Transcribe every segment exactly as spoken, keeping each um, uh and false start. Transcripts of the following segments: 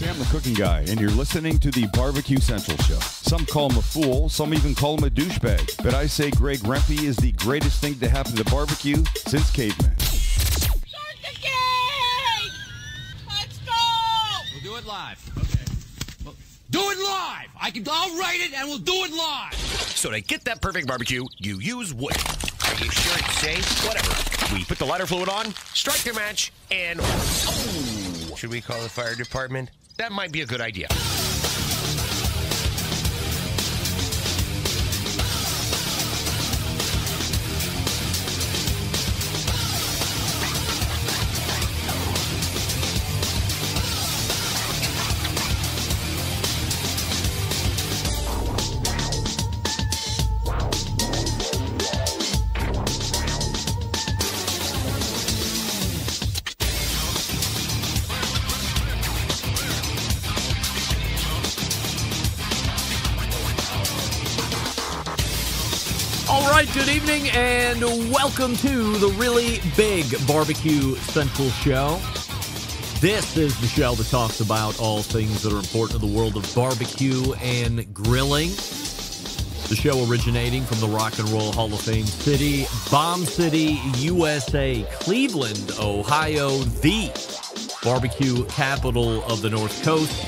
Sam, the cooking guy, and you're listening to the Barbecue Central Show. Some call him a fool, some even call him a douchebag, but I say Greg Rempe is the greatest thing to happen to barbecue since cavemen. Start the cake! Let's go! We'll do it live. Okay. Well, do it live! I can, I'll write it and we'll do it live! So to get that perfect barbecue, you use wood. Are you sure it's safe? Whatever. We put the lighter fluid on, strike the match, and... Oh. Should we call the fire department? That might be a good idea. And welcome to the really big Barbecue Central Show. This is the show that talks about all things that are important to the world of barbecue and grilling. The show originating from the Rock and Roll Hall of Fame city, Bomb City, U S A, Cleveland, Ohio, the barbecue capital of the North Coast.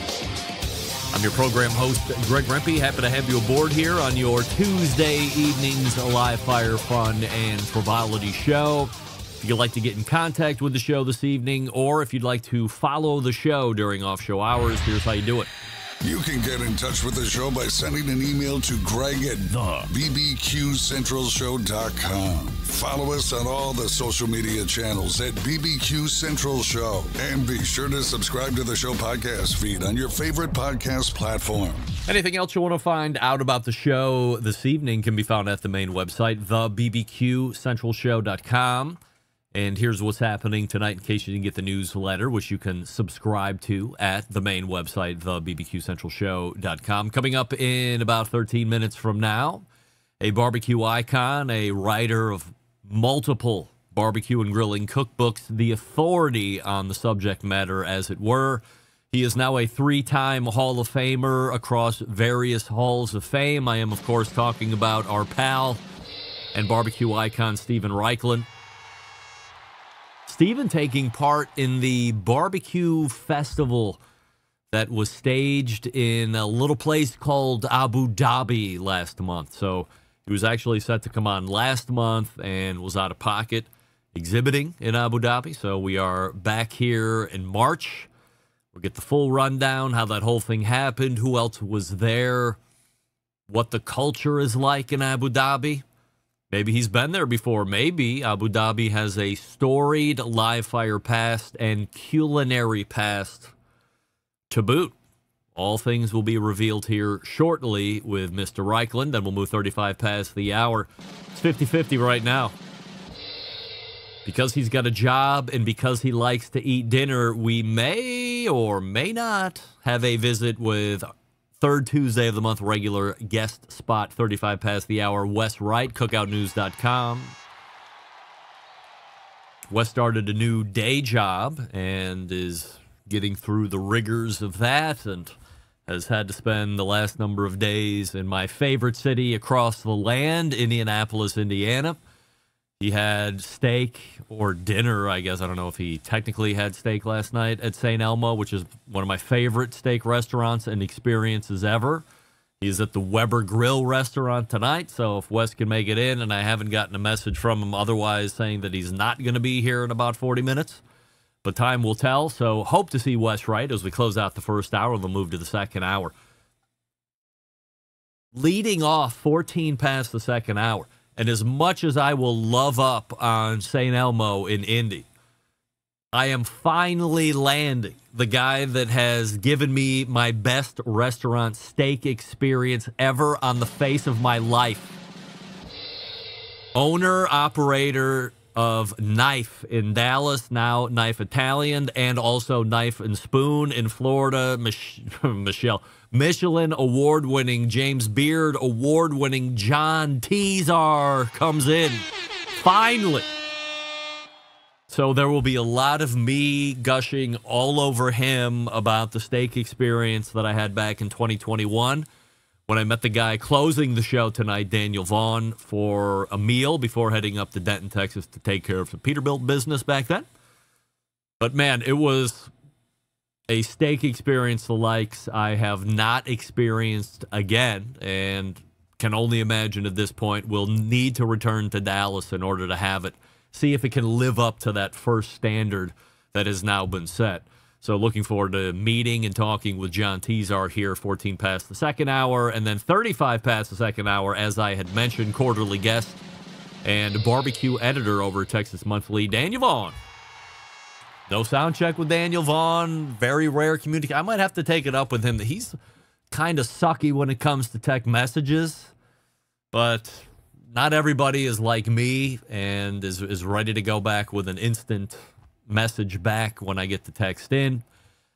I'm your program host, Greg Rempe. Happy to have you aboard here on your Tuesday evening's Live Fire Fun and Frivolity Show. If you'd like to get in contact with the show this evening, or if you'd like to follow the show during off-show hours, here's how you do it. You can get in touch with the show by sending an email to Greg at the B B Q Central Show dot com. Follow us on all the social media channels at B B Q Central Show. And be sure to subscribe to the show podcast feed on your favorite podcast platform. Anything else you want to find out about the show this evening can be found at the main website, the B B Q Central Show dot com. And here's what's happening tonight in case you didn't get the newsletter, which you can subscribe to at the main website, the B B Q Central Show dot com. Coming up in about thirteen minutes from now, a barbecue icon, a writer of multiple barbecue and grilling cookbooks, the authority on the subject matter, as it were. He is now a three-time Hall of Famer across various halls of fame. I am, of course, talking about our pal and barbecue icon, Steven Raichlen. Steven taking part in the barbecue festival that was staged in a little place called Abu Dhabi last month. So he was actually set to come on last month and was out of pocket exhibiting in Abu Dhabi. So we are back here in March. We'll get the full rundown, how that whole thing happened, who else was there, what the culture is like in Abu Dhabi. Maybe he's been there before. Maybe Abu Dhabi has a storied live fire past and culinary past to boot. All things will be revealed here shortly with Mister Raichlen. Then we'll move thirty-five past the hour. It's fifty fifty right now. Because he's got a job and because he likes to eat dinner, we may or may not have a visit with third Tuesday of the month, regular guest spot, thirty-five past the hour, Wes Wright, cookout news dot com. Wes started a new day job and is getting through the rigors of that and has had to spend the last number of days in my favorite city across the land, Indianapolis, Indiana. He had steak or dinner, I guess. I don't know if he technically had steak last night at Saint Elmo, which is one of my favorite steak restaurants and experiences ever. He's at the Weber Grill restaurant tonight, so if Wes can make it in, and I haven't gotten a message from him otherwise saying that he's not going to be here in about forty minutes, but time will tell. So hope to see Wes Wright as we close out the first hour and we'll move to the second hour. Leading off fourteen past the second hour. And as much as I will love up on Saint Elmo in Indy, I am finally landing the guy that has given me my best restaurant steak experience ever on the face of my life. Owner, operator of Knife in Dallas, now Knife Italian, and also Knife and Spoon in Florida, Mich Michelle. Michelin award-winning, James Beard award-winning, John Tesar comes in. Finally. So there will be a lot of me gushing all over him about the steak experience that I had back in twenty twenty-one when I met the guy closing the show tonight, Daniel Vaughn, for a meal before heading up to Denton, Texas to take care of some Peterbilt business back then. But, man, it was a steak experience the likes I have not experienced again, and can only imagine at this point we'll need to return to Dallas in order to have it, see if it can live up to that first standard that has now been set. So looking forward to meeting and talking with John Tesar here, fourteen past the second hour, and then thirty-five past the second hour, as I had mentioned, quarterly guest and barbecue editor over at Texas Monthly, Daniel Vaughn. No sound check with Daniel Vaughn. Very rare communication. I might have to take it up with him that he's kind of sucky when it comes to tech messages, but not everybody is like me and is, is ready to go back with an instant message back when I get the text in.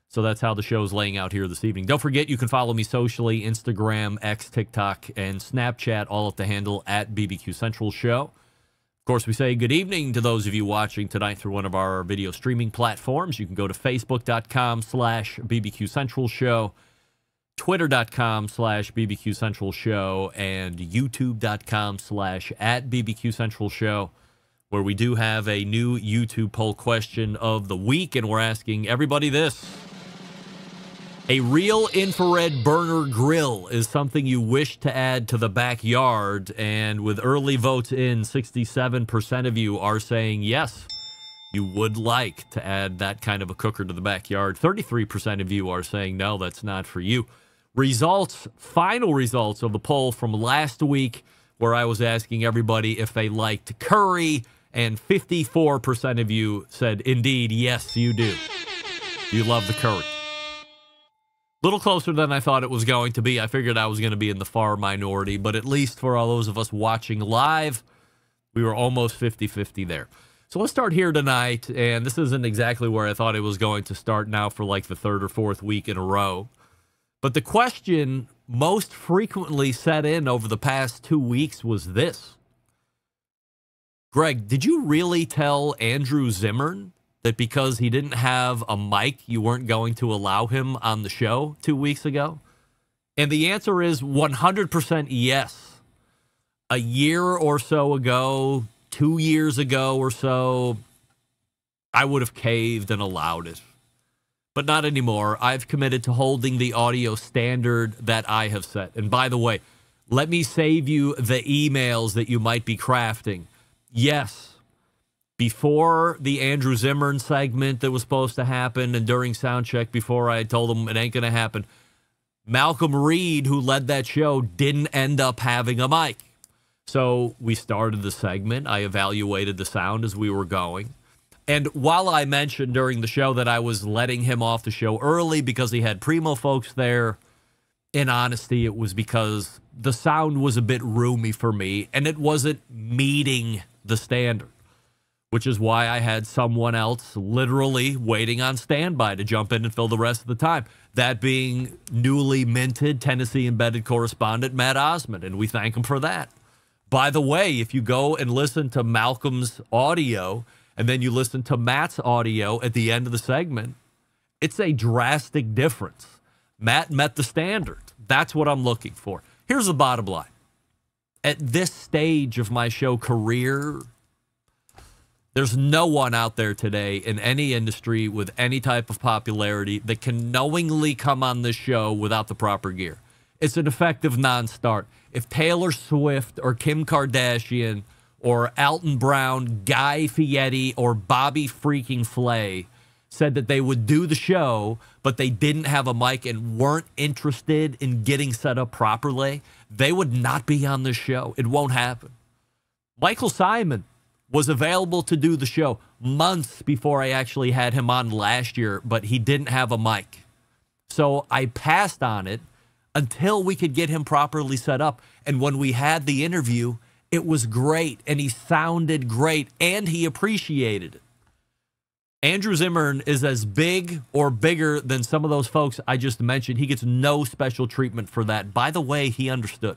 So that's how the show's laying out here this evening. Don't forget, you can follow me socially, Instagram, X, TikTok, and Snapchat, all at the handle at B B Q Central Show. Of course, we say good evening to those of you watching tonight through one of our video streaming platforms. You can go to facebook.com slash BBQ Central Show, twitter.com slash BBQ Central Show, and youtube.com slash at BBQ Central Show, where we do have a new YouTube poll question of the week, and we're asking everybody this. A real infrared burner grill is something you wish to add to the backyard, and with early votes in, sixty-seven percent of you are saying yes, you would like to add that kind of a cooker to the backyard. thirty-three percent of you are saying no, that's not for you. Results, final results of the poll from last week, where I was asking everybody if they liked curry, and fifty-four percent of you said, indeed, yes, you do. You love the curry. A little closer than I thought it was going to be. I figured I was going to be in the far minority, but at least for all those of us watching live, we were almost fifty fifty there. So let's start here tonight, and this isn't exactly where I thought it was going to start now for like the third or fourth week in a row. But the question most frequently set in over the past two weeks was this. Greg, did you really tell Andrew Zimmern that because he didn't have a mic, you weren't going to allow him on the show two weeks ago? And the answer is one hundred percent yes. A year or so ago, two years ago or so, I would have caved and allowed it. But not anymore. I've committed to holding the audio standard that I have set. And by the way, let me save you the emails that you might be crafting. Yes, before the Andrew Zimmern segment that was supposed to happen and during soundcheck before I told him it ain't going to happen, Malcolm Reed, who led that show, didn't end up having a mic. So we started the segment. I evaluated the sound as we were going. And while I mentioned during the show that I was letting him off the show early because he had Primo folks there, in honesty, it was because the sound was a bit roomy for me, and it wasn't meeting the standard, which is why I had someone else literally waiting on standby to jump in and fill the rest of the time, that being newly minted Tennessee embedded correspondent Matt Osmond, and we thank him for that. By the way, if you go and listen to Malcolm's audio, and then you listen to Matt's audio at the end of the segment, it's a drastic difference. Matt met the standard. That's what I'm looking for. Here's the bottom line. At this stage of my show career, there's no one out there today in any industry with any type of popularity that can knowingly come on this show without the proper gear. It's an effective non-start. If Taylor Swift or Kim Kardashian or Alton Brown, Guy Fieri, or Bobby freaking Flay said that they would do the show, but they didn't have a mic and weren't interested in getting set up properly, they would not be on the show. It won't happen. Michael Simon was available to do the show months before I actually had him on last year, but he didn't have a mic. So I passed on it until we could get him properly set up. And when we had the interview, it was great, and he sounded great, and he appreciated it. Andrew Zimmern is as big or bigger than some of those folks I just mentioned. He gets no special treatment for that. By the way, he understood.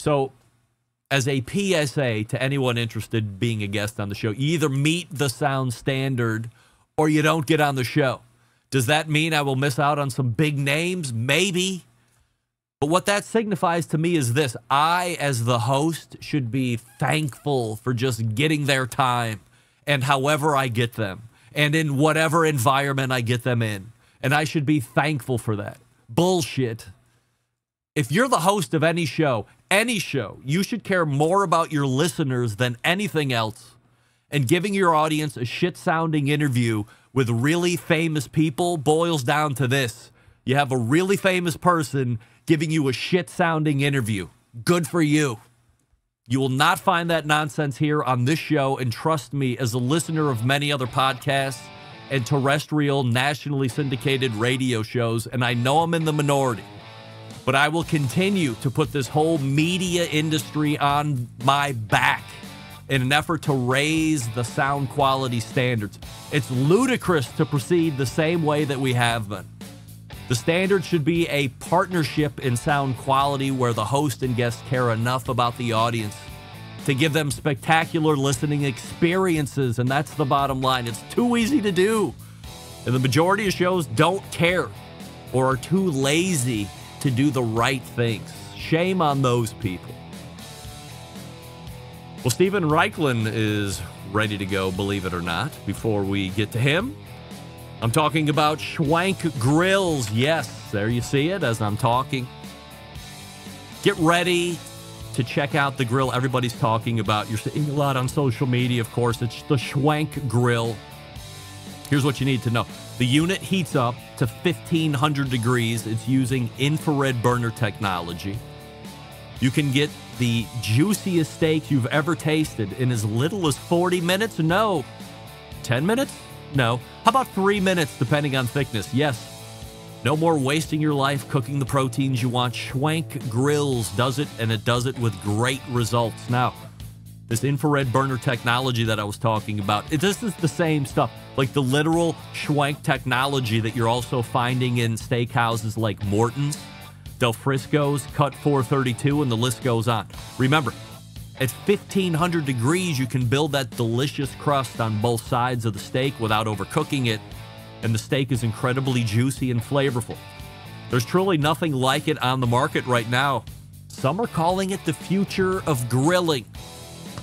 So as a P S A to anyone interested in being a guest on the show, you either meet the sound standard or you don't get on the show. Does that mean I will miss out on some big names? Maybe. But what that signifies to me is this. I, as the host, should be thankful for just getting their time and however I get them and in whatever environment I get them in. And I should be thankful for that. Bullshit. If you're the host of any show, any show, you should care more about your listeners than anything else. And giving your audience a shit-sounding interview with really famous people boils down to this. You have a really famous person giving you a shit-sounding interview. Good for you. You will not find that nonsense here on this show, and trust me, as a listener of many other podcasts and terrestrial, nationally syndicated radio shows, and I know I'm in the minority, but I will continue to put this whole media industry on my back in an effort to raise the sound quality standards. It's ludicrous to proceed the same way that we have been. The standard should be a partnership in sound quality where the host and guests care enough about the audience to give them spectacular listening experiences, and that's the bottom line. It's too easy to do, and the majority of shows don't care or are too lazy to do the right things. Shame on those people. Well, Steven Raichlen is ready to go, believe it or not. Before we get to him, I'm talking about Schwank Grills. Yes, there you see it as I'm talking. Get ready to check out the grill everybody's talking about. You're seeing a lot on social media, of course. It's the Schwank Grill. Here's what you need to know. The unit heats up to fifteen hundred degrees. It's using infrared burner technology. You can get the juiciest steak you've ever tasted in as little as forty minutes? No. ten minutes? No. How about three minutes, depending on thickness? Yes. No more wasting your life cooking the proteins you want. Schwank Grills does it, and it does it with great results. Now, this infrared burner technology that I was talking about, it, this is the same stuff, like the literal Schwank technology that you're also finding in steakhouses like Morton's, Del Frisco's, Cut four thirty-two, and the list goes on. Remember, at fifteen hundred degrees, you can build that delicious crust on both sides of the steak without overcooking it, and the steak is incredibly juicy and flavorful. There's truly nothing like it on the market right now. Some are calling it the future of grilling.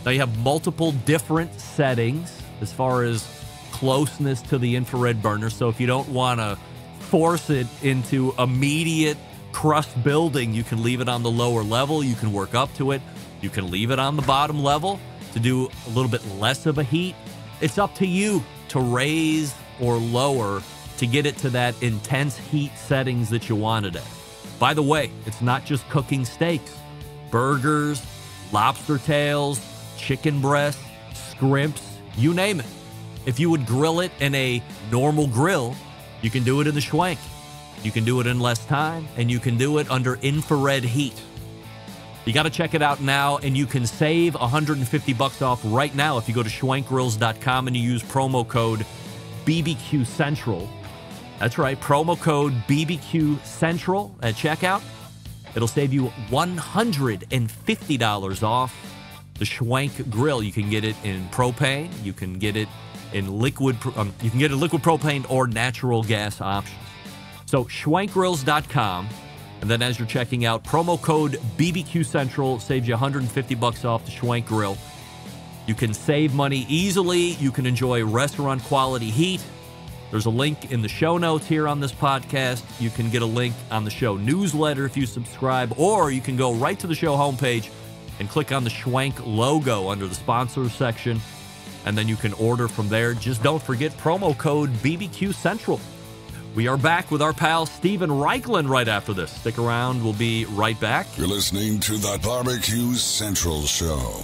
Now, you have multiple different settings as far as closeness to the infrared burner, so if you don't want to force it into immediate crust building, you can leave it on the lower level, you can work up to it, you can leave it on the bottom level to do a little bit less of a heat. It's up to you to raise or lower to get it to that intense heat settings that you wanted it. By the way, it's not just cooking steaks, burgers, lobster tails, chicken breasts, scrimps, you name it. If you would grill it in a normal grill, you can do it in the Schwank. You can do it in less time, and you can do it under infrared heat. You got to check it out now, and you can save one hundred fifty bucks off right now if you go to schwank grills dot com and you use promo code B B Q Central. That's right, promo code B B Q Central at checkout. It'll save you one hundred fifty dollars off the Schwank Grill. You can get it in propane, you can get it in liquid, um, you can get it liquid propane or natural gas options. So schwank grills dot com, and then as you're checking out, promo code B B Q Central saves you one hundred fifty bucks off the Schwank Grill. You can save money easily. You can enjoy restaurant quality heat. There's a link in the show notes here on this podcast. You can get a link on the show newsletter if you subscribe, or you can go right to the show homepage and click on the Schwank logo under the sponsors section, and then you can order from there. Just don't forget promo code B B Q Central. We are back with our pal Steven Raichlen right after this. Stick around. We'll be right back. You're listening to the Barbecue Central Show.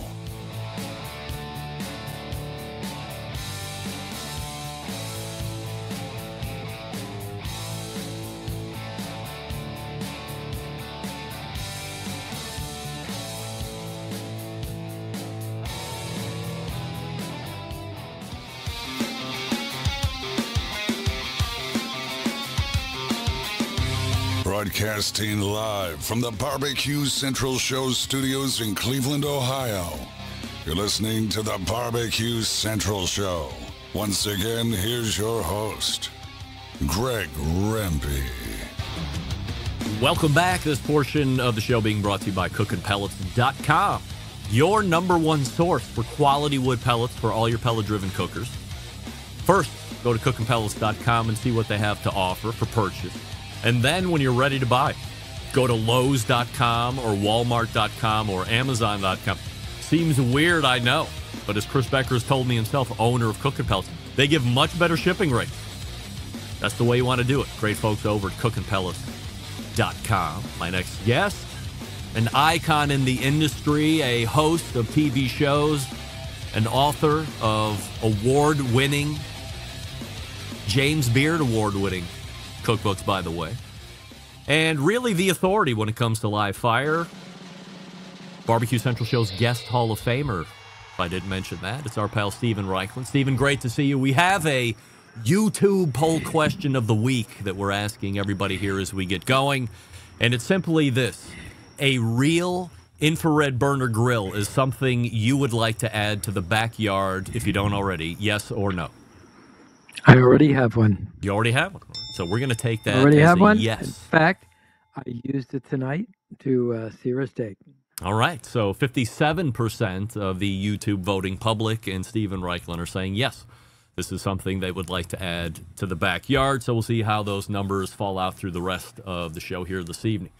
Broadcasting live from the Barbecue Central Show studios in Cleveland, Ohio. You're listening to the Barbecue Central Show. Once again, here's your host, Greg Rempe. Welcome back. This portion of the show being brought to you by Cookin Pellets dot com, your number one source for quality wood pellets for all your pellet-driven cookers. First, go to Cookin Pellets dot com and see what they have to offer for purchase. And then when you're ready to buy, go to Lowe's dot com or Walmart dot com or Amazon dot com. Seems weird, I know. But as Chris Becker has told me himself, owner of Cookin' Pellets, they give much better shipping rates. That's the way you want to do it. Great folks over at Cookin Pellets dot com. My next guest, an icon in the industry, a host of T V shows, an author of award-winning, James Beard award-winning cookbooks, by the way, and really the authority when it comes to live fire. Barbecue Central Show's guest Hall of Famer, if I didn't mention that. It's our pal Steven Raichlen. Steven, great to see you. We have a YouTube poll question of the week that we're asking everybody here as we get going, and it's simply this: a real infrared burner grill is something you would like to add to the backyard if you don't already, yes or no? I already have one. You already have one? So we're going to take that already as have a one? Yes. In fact, I used it tonight to uh, sear a steak. All right. So fifty-seven percent of the YouTube voting public and Steven Raichlen are saying, yes, this is something they would like to add to the backyard. So we'll see how those numbers fall out through the rest of the show here this evening.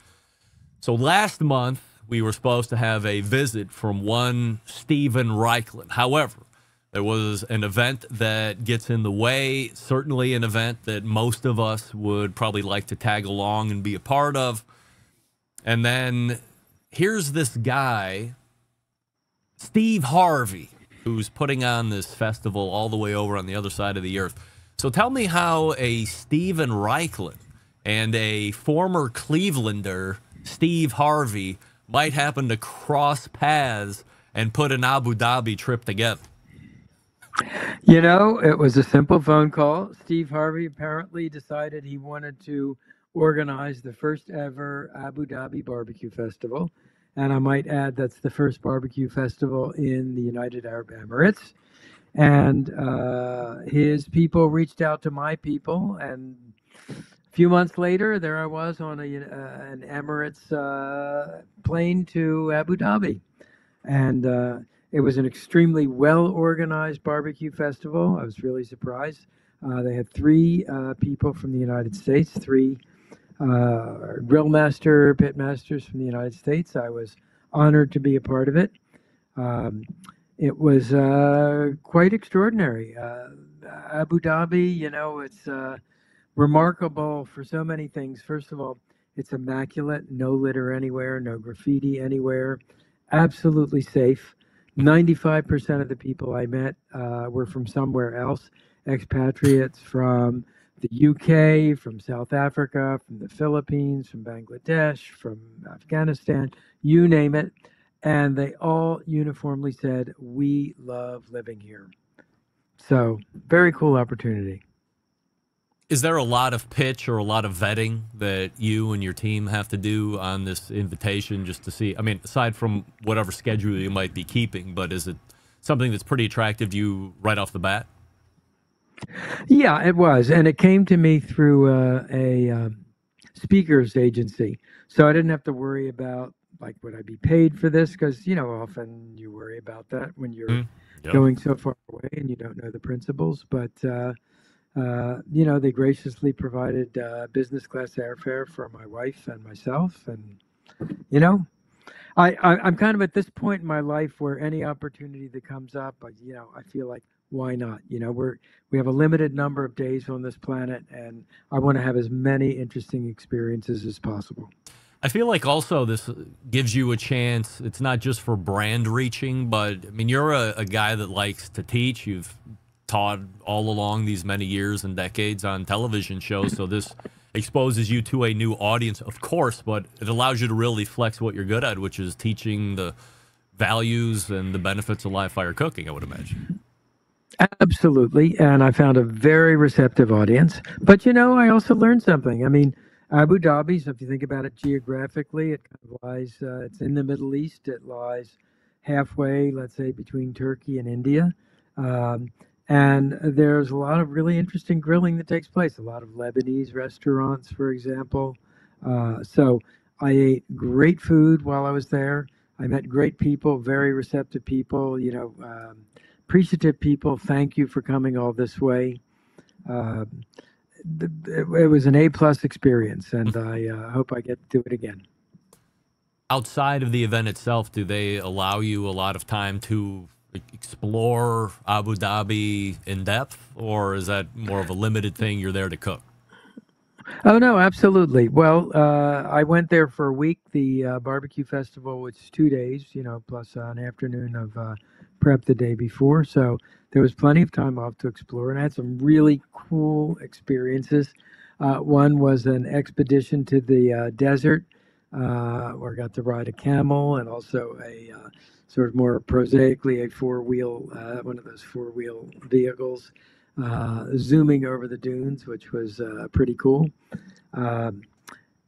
So last month, we were supposed to have a visit from one Steven Raichlen. However, there was an event that gets in the way, certainly an event that most of us would probably like to tag along and be a part of. And then here's this guy, Steve Harvey, who's putting on this festival all the way over on the other side of the earth. So tell me how a Steven Raichlen and a former Clevelander, Steve Harvey, might happen to cross paths and put an Abu Dhabi trip together. You know, it was a simple phone call. Steve Harvey apparently decided he wanted to organize the first ever Abu Dhabi Barbecue Festival. And I might add that's the first barbecue festival in the United Arab Emirates. And uh, his people reached out to my people. And a few months later, there I was on a, uh, an Emirates uh, plane to Abu Dhabi. And Uh, It was an extremely well-organized barbecue festival. I was really surprised. Uh, they had three uh, people from the United States, three uh, grill master, pit masters from the United States. I was honored to be a part of it. Um, it was uh, quite extraordinary. Uh, Abu Dhabi, you know, it's uh, remarkable for so many things. First of all, it's immaculate, no litter anywhere, no graffiti anywhere, absolutely safe. ninety-five percent of the people I met uh, were from somewhere else, expatriates from the U K, from South Africa, from the Philippines, from Bangladesh, from Afghanistan, you name it. And they all uniformly said, we love living here. So very cool opportunity. Is there a lot of pitch or a lot of vetting that you and your team have to do on this invitation just to see? I mean, aside from whatever schedule you might be keeping, but is it something that's pretty attractive to you right off the bat? Yeah, it was. And it came to me through uh, a uh, speaker's agency. So I didn't have to worry about, like, would I be paid for this? Because, you know, often you worry about that when you're mm, yep. going so far away and you don't know the principles. But Uh, Uh, you know, they graciously provided uh, business class airfare for my wife and myself. And, you know, I, I, I'm kind of at this point in my life where any opportunity that comes up, I, you know, I feel like, why not? You know, we're, we have a limited number of days on this planet, and I want to have as many interesting experiences as possible. I feel like also this gives you a chance. It's not just for brand reaching, but, I mean, you're a, a guy that likes to teach. You've taught all along these many years and decades on television shows, so this exposes you to a new audience, of course, but it allows you to really flex what you're good at, which is teaching the values and the benefits of live fire cooking, I would imagine. Absolutely, and I found a very receptive audience. But, you know, I also learned something. I mean, Abu Dhabi, so if you think about it geographically, it kind of lies, uh, it's in the Middle East. It lies halfway, let's say, between Turkey and India. Um, and there's a lot of really interesting grilling that takes place, a lot of Lebanese restaurants, for example. Uh, so I ate great food while I was there. I met great people, very receptive people, you know, um, appreciative people. Thank you for coming all this way. Uh, it was an A-plus experience, and I uh, hope I get to do it again. Outside of the event itself, do they allow you a lot of time to explore Abu Dhabi in depth, or is that more of a limited thing? You're there to cook. Oh, no, absolutely. Well, uh, I went there for a week. The uh, barbecue festival was two days, you know, plus uh, an afternoon of uh, prep the day before. So there was plenty of time off to explore, and I had some really cool experiences. Uh, one was an expedition to the uh, desert uh, where I got to ride a camel, and also a uh, sort of more prosaically a four-wheel, uh, one of those four-wheel vehicles. Uh, zooming over the dunes, which was uh, pretty cool. Um,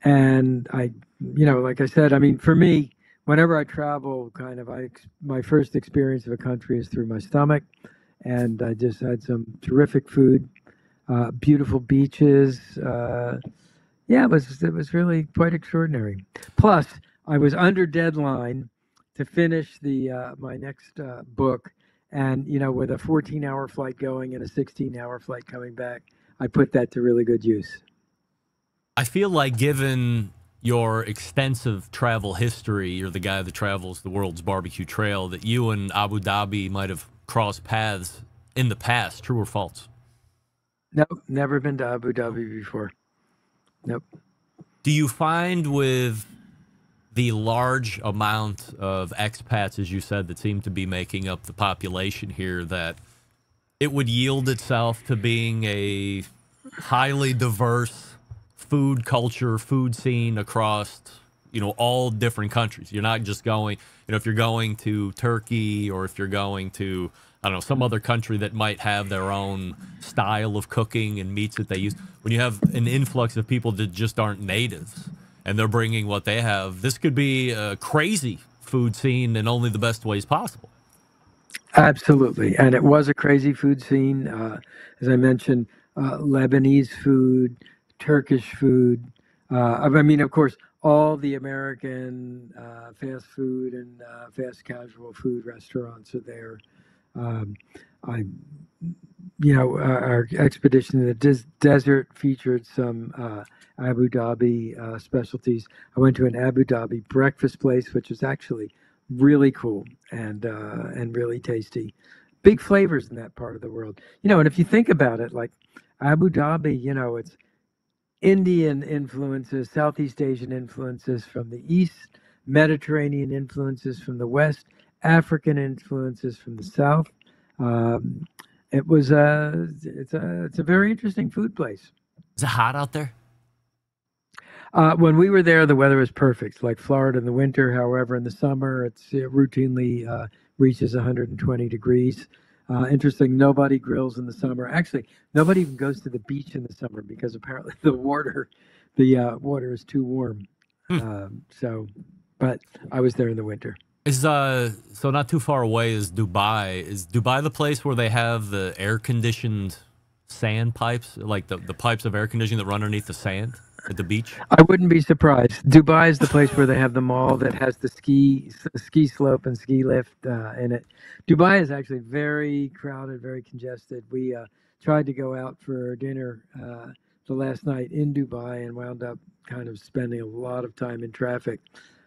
and I, you know, like I said, I mean, for me, whenever I travel, kind of, I, my first experience of a country is through my stomach. And I just had some terrific food, uh, beautiful beaches. Uh, yeah, it was, it was really quite extraordinary. Plus, I was under deadline to finish the uh, my next uh, book. And, you know, with a fourteen-hour flight going and a sixteen-hour flight coming back, I put that to really good use. I feel like, given your extensive travel history, you're the guy that travels the world's barbecue trail, that you and Abu Dhabi might have crossed paths in the past. True or false? Nope, never been to Abu Dhabi before. Nope. Do you find with the large amount of expats, as you said, that seem to be making up the population here, that it would yield itself to being a highly diverse food culture, food scene across, you know, all different countries? You're not just going, you know, if you're going to Turkey or if you're going to, I don't know, some other country that might have their own style of cooking and meats that they use. When you have an influx of people that just aren't natives, and they're bringing what they have, this could be a crazy food scene in only the best ways possible. Absolutely. And it was a crazy food scene. Uh, as I mentioned, uh, Lebanese food, Turkish food. Uh, I mean, of course, all the American uh, fast food and uh, fast casual food restaurants are there. Um, I, you know, our expedition in the des desert featured some uh, Abu Dhabi uh, specialties. I went to an Abu Dhabi breakfast place, which was actually really cool and uh, and really tasty. Big flavors in that part of the world, you know. And if you think about it, like Abu Dhabi, you know, it's Indian influences, Southeast Asian influences from the east, Mediterranean influences from the west, African influences from the south. Um, it was a it's a it's a very interesting food place. Is it hot out there? Uh, when we were there, the weather was perfect, like Florida in the winter. However, in the summer, it's, it routinely uh, reaches one hundred twenty degrees. Uh, interesting, nobody grills in the summer. Actually, nobody even goes to the beach in the summer because apparently the water, the uh, water is too warm. Hmm. Um, so, but I was there in the winter. Is uh, so not too far away is Dubai. Is Dubai the place where they have the air-conditioned sand pipes, like the, the pipes of air conditioning that run underneath the sand? At the beach? I wouldn't be surprised. Dubai is the place where they have the mall that has the ski ski slope and ski lift uh, in it. Dubai is actually very crowded, very congested. We uh, tried to go out for dinner uh, the last night in Dubai and wound up kind of spending a lot of time in traffic.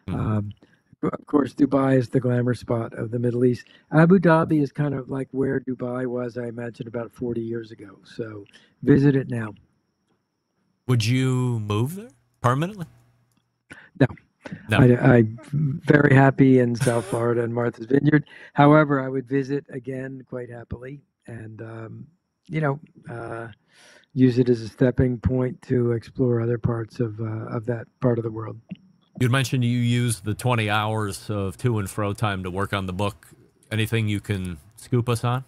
Mm-hmm. um, of course, Dubai is the glamour spot of the Middle East. Abu Dhabi is kind of like where Dubai was, I imagine, about forty years ago. So visit it now. Would you move there permanently? No. no. I, I'm very happy in South Florida and Martha's Vineyard. However, I would visit again quite happily and, um, you know, uh, use it as a stepping point to explore other parts of, uh, of that part of the world. You mentioned you use the twenty hours of to and fro time to work on the book. Anything you can scoop us on?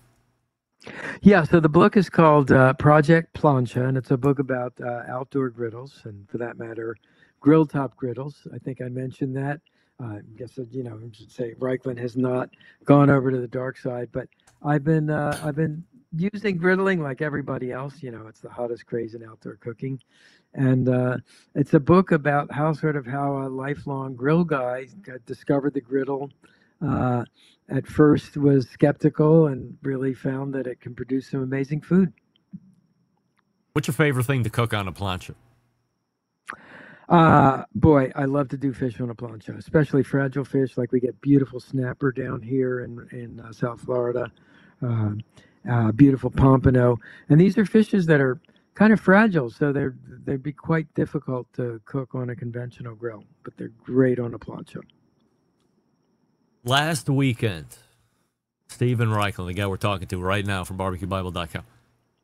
Yeah, so the book is called uh, Project Plancha, and it's a book about uh, outdoor griddles, and for that matter, grill top griddles. I think I mentioned that. Uh, I guess you know, I should say Raichlen has not gone over to the dark side, but I've been uh, I've been using griddling like everybody else. You know, it's the hottest craze in outdoor cooking, and uh, it's a book about how sort of how a lifelong grill guy got, discovered the griddle. Uh, at first was skeptical and really found that it can produce some amazing food. What's your favorite thing to cook on a plancha? Uh, boy, I love to do fish on a plancha, especially fragile fish. Like we get beautiful snapper down here in, in uh, South Florida, uh, uh, beautiful pompano. And these are fishes that are kind of fragile, so they're, they'd be quite difficult to cook on a conventional grill, but they're great on a plancha. Last weekend, Steven Raichlen, the guy we're talking to right now from barbecue bible dot com,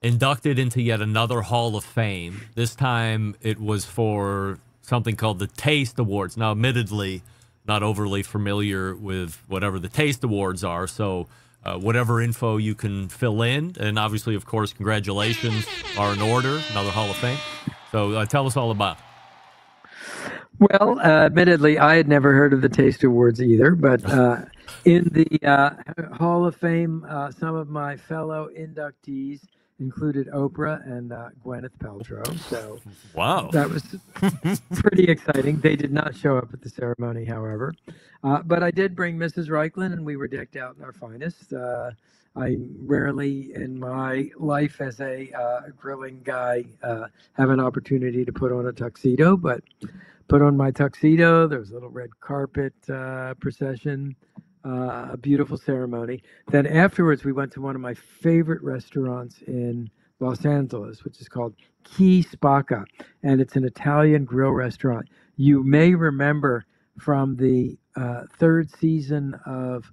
inducted into yet another Hall of Fame. This time it was for something called the Taste Awards. Now, admittedly, not overly familiar with whatever the Taste Awards are, so uh, whatever info you can fill in. And obviously, of course, congratulations are in order, another Hall of Fame. So uh, tell us all about it. Well, uh, admittedly, I had never heard of the Taste Awards either, but uh, in the uh, Hall of Fame, uh, some of my fellow inductees included Oprah and uh, Gwyneth Paltrow. So wow, that was pretty exciting. They did not show up at the ceremony, however. Uh, but I did bring Missus Raichlen, and we were decked out in our finest. Uh, I rarely in my life as a uh, grilling guy uh, have an opportunity to put on a tuxedo, but put on my tuxedo. There was a little red carpet uh, procession, uh, a beautiful ceremony. Then afterwards, we went to one of my favorite restaurants in Los Angeles, which is called Key Spaca, and it's an Italian grill restaurant. You may remember from the uh, third season of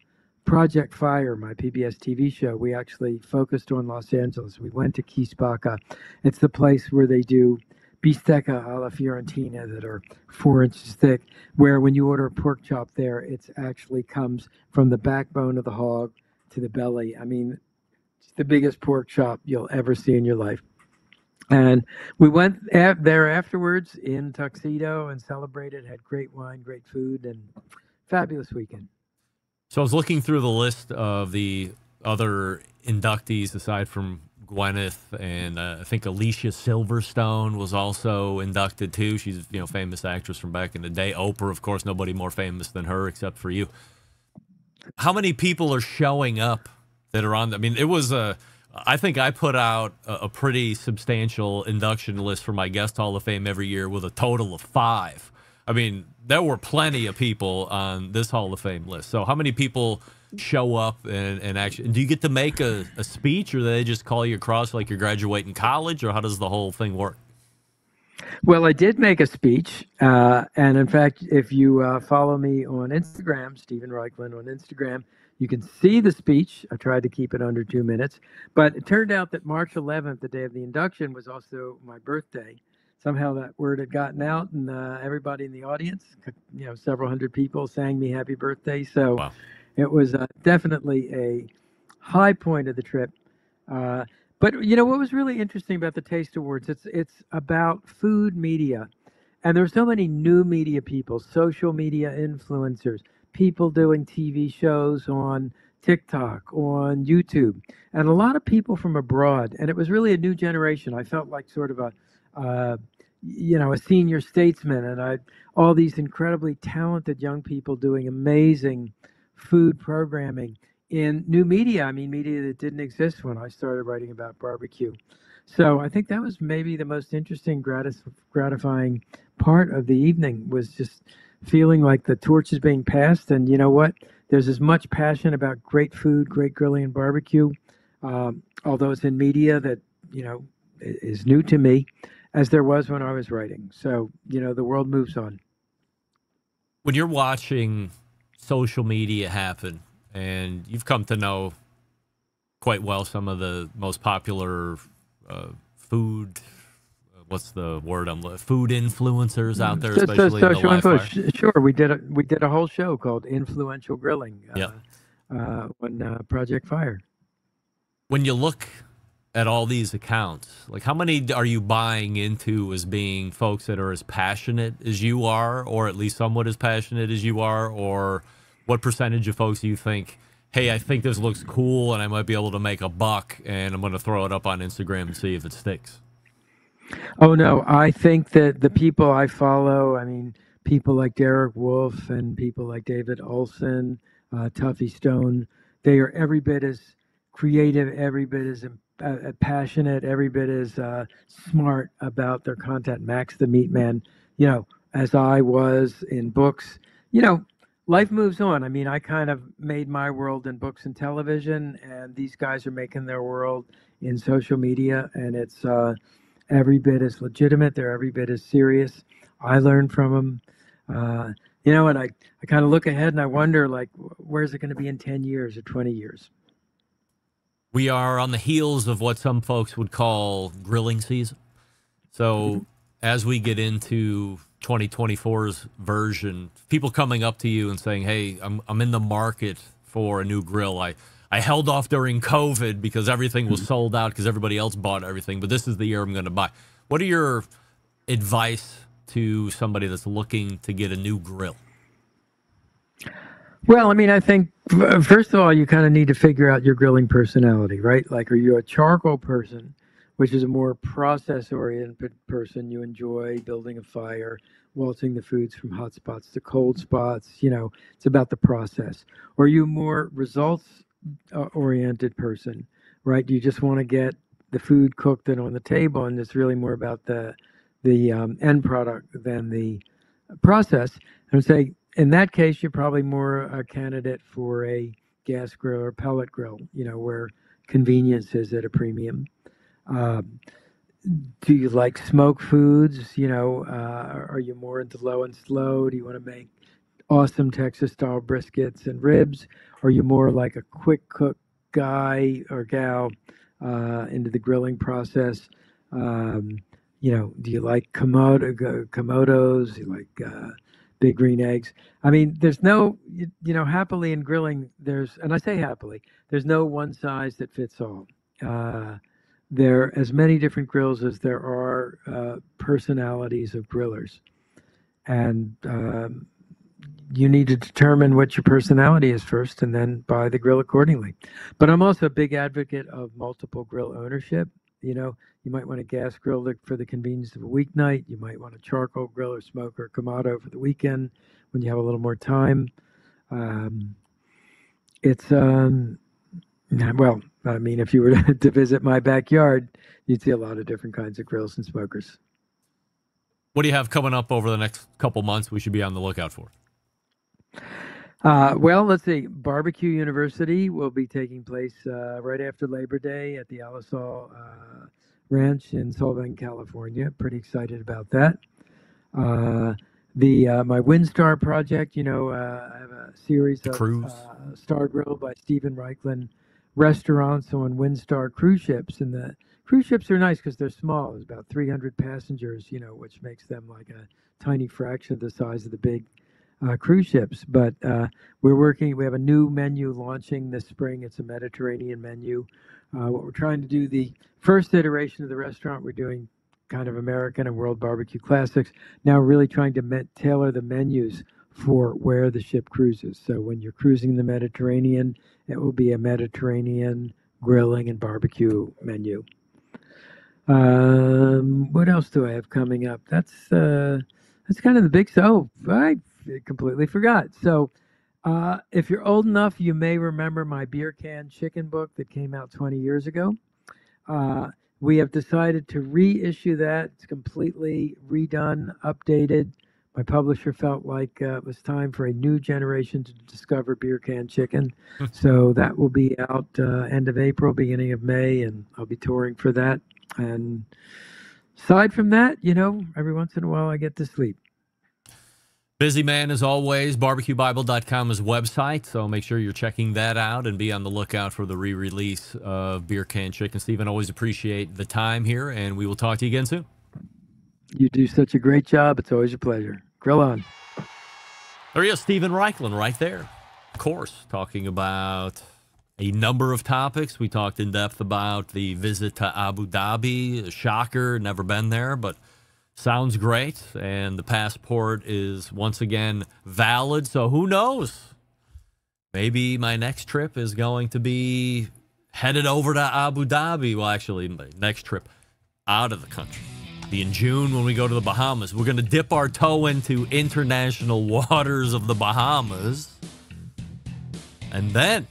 Project Fire, my P B S T V show, we actually focused on Los Angeles. We went to Key Spaca. It's the place where they do bisteca alla Fiorentina that are four inches thick, where when you order a pork chop there, it actually comes from the backbone of the hog to the belly. I mean, it's the biggest pork chop you'll ever see in your life. And we went there afterwards in tuxedo and celebrated, had great wine, great food, and fabulous weekend. So I was looking through the list of the other inductees, aside from Gwyneth, and uh, I think Alicia Silverstone was also inducted too. She's, you know, famous actress from back in the day. Oprah, of course, nobody more famous than her except for you. How many people are showing up that are on? The, I mean, it was a. I think I put out a, a pretty substantial induction list for my guest Hall of Fame every year with a total of five. I mean, there were plenty of people on this Hall of Fame list. So how many people show up and, and actually, do you get to make a, a speech, or do they just call you across like you're graduating college, or how does the whole thing work? Well, I did make a speech. Uh, and in fact, if you uh, follow me on Instagram, Steven Raichlen on Instagram, you can see the speech. I tried to keep it under two minutes, but it turned out that March eleventh, the day of the induction, was also my birthday. Somehow that word had gotten out, and uh, everybody in the audience, you know, several hundred people sang me happy birthday. So wow. It was uh, definitely a high point of the trip. Uh, but, you know, what was really interesting about the Taste Awards, it's, it's about food media. And there were so many new media people, social media influencers, people doing T V shows on TikTok, on YouTube, and a lot of people from abroad. And it was really a new generation. I felt like sort of a... Uh, you know, a senior statesman, and I, all these incredibly talented young people doing amazing food programming in new media. I mean, media that didn't exist when I started writing about barbecue. So I think that was maybe the most interesting, gratis, gratifying part of the evening, was just feeling like the torch is being passed. And you know what? There's as much passion about great food, great grilling and barbecue, um, although it's in media that, you know, is new to me, as there was when I was writing. So, you know, the world moves on. When you're watching social media happen, and you've come to know quite well some of the most popular uh, food, what's the word? I'm food influencers out there, so, especially so, social in the influence. Sure, we did a we did a whole show called Influential Grilling. Uh, yeah. Uh, on uh, Project Fire. when you look at all these accounts, like how many are you buying into as being folks that are as passionate as you are, or at least somewhat as passionate as you are? Or what percentage of folks do you think, hey, I think this looks cool and I might be able to make a buck and I'm going to throw it up on Instagram and see if it sticks? Oh, no, I think that the people I follow, I mean, people like Derek Wolf and people like David Olson, uh, Tuffy Stone, they are every bit as creative, every bit as uh, passionate, every bit as uh, smart about their content. Max the Meat Man, you know, as I was in books, you know, life moves on. I mean, I kind of made my world in books and television, and these guys are making their world in social media, and it's uh, every bit as legitimate. They're every bit as serious. I learn from them. Uh, you know, and I, I kind of look ahead and I wonder, like, where's it going to be in ten years or twenty years? We are on the heels of what some folks would call grilling season. So as we get into twenty twenty-four's version, people coming up to you and saying, hey, I'm, I'm in the market for a new grill. I, I held off during COVID because everything was sold out because everybody else bought everything, but this is the year I'm going to buy. What are your advice to somebody that's looking to get a new grill? Well, I mean, I think, first of all, you kind of need to figure out your grilling personality, right? Like, are you a charcoal person, which is a more process-oriented person? You enjoy building a fire, waltzing the foods from hot spots to cold spots. You know, it's about the process. Or are you a more results-oriented person, right? You just want to get the food cooked and on the table, and it's really more about the the um, end product than the process. And I'm saying, in that case, you're probably more a candidate for a gas grill or pellet grill, you know, where convenience is at a premium. Um, do you like smoke foods? You know, uh, are you more into low and slow? Do you want to make awesome Texas-style briskets and ribs? Are you more like a quick cook guy or gal uh, into the grilling process? Um, you know, do you like Komodo, Komodos? Do you like... Uh, Big green eggs. I mean, there's no, you, you know, happily in grilling, there's, and I say happily, there's no one size that fits all. Uh, there are as many different grills as there are uh, personalities of grillers. And um, you need to determine what your personality is first and then buy the grill accordingly. But I'm also a big advocate of multiple grill ownership. You know, you might want a gas grill for the convenience of a weeknight. You might want a charcoal grill or smoke or Kamado for the weekend when you have a little more time. Um, it's, um, well, I mean, if you were to visit my backyard, you'd see a lot of different kinds of grills and smokers. What do you have coming up over the next couple months we should be on the lookout for? Uh, well, let's see. Barbecue University will be taking place uh, right after Labor Day at the Alisal uh, Ranch in Solvang, California. Pretty excited about that. Uh, the uh, my Windstar project, you know, uh, I have a series the of cruise. Uh, Star Grill by Steven Raichlen restaurants on Windstar cruise ships. And the cruise ships are nice because they're small. There's about three hundred passengers, you know, which makes them like a tiny fraction of the size of the big Uh, cruise ships, but uh, we're working, we have a new menu launching this spring. It's a Mediterranean menu. Uh, what we're trying to do, the first iteration of the restaurant, we're doing kind of American and world barbecue classics. Now we're really trying to tailor the menus for where the ship cruises. So when you're cruising the Mediterranean, it will be a Mediterranean grilling and barbecue menu. Um, what else do I have coming up? That's, uh, that's kind of the big, so oh, I completely forgot. So uh, if you're old enough, you may remember my Beer Can Chicken book that came out twenty years ago. Uh, we have decided to reissue that. It's completely redone, updated. My publisher felt like uh, it was time for a new generation to discover Beer Can Chicken. So that will be out uh, end of April, beginning of May, and I'll be touring for that. And aside from that, you know, every once in a while I get to sleep. Busy man as always. barbecue bible dot com is website, so make sure you're checking that out and be on the lookout for the re-release of Beer Can Chicken. Steven, always appreciate the time here, and we will talk to you again soon. You do such a great job. It's always a pleasure. Grill on. There he is, Steven Raichlen right there. Of course, talking about a number of topics. We talked in depth about the visit to Abu Dhabi. A shocker, never been there, but sounds great. And the passport is once again valid, so who knows? Maybe my next trip is going to be headed over to Abu Dhabi. Well, actually, my next trip out of the country. In June, when we go to the Bahamas, we're going to dip our toe into international waters of the Bahamas. And then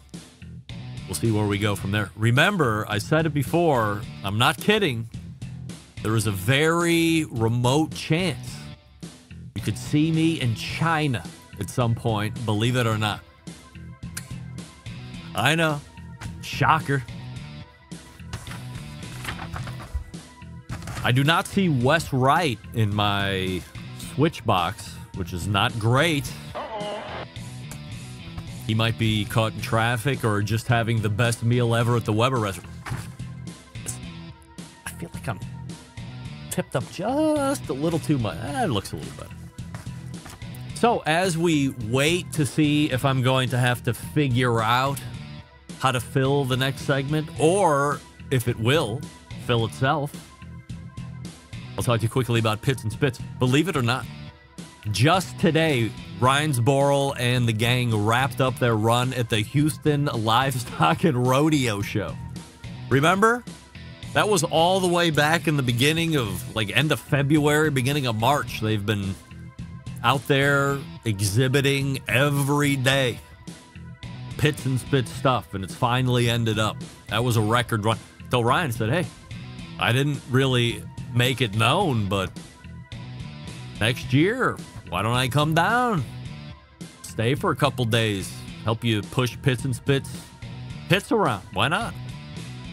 we'll see where we go from there. Remember, I said it before, I'm not kidding. There is a very remote chance you could see me in China at some point, believe it or not. I know. Shocker. I do not see Wes Wright in my Switch box, which is not great. Uh-oh. He might be caught in traffic or just having the best meal ever at the Weber restaurant. I feel like I'm tipped up just a little too much. That looks a little better. So as we wait to see if I'm going to have to figure out how to fill the next segment or if it will fill itself, I'll talk to you quickly about Pits and Spits. Believe it or not, just today, Rhinesboro and the gang wrapped up their run at the Houston Livestock and Rodeo Show. Remember? That was all the way back in the beginning of, like, end of February, beginning of March. They've been out there exhibiting every day. Pits and Spits stuff, and it's finally ended up. That was a record run. Till Ryan said, hey, I didn't really make it known, but next year, why don't I come down, stay for a couple days, help you push Pits and Spits pits around? Why not?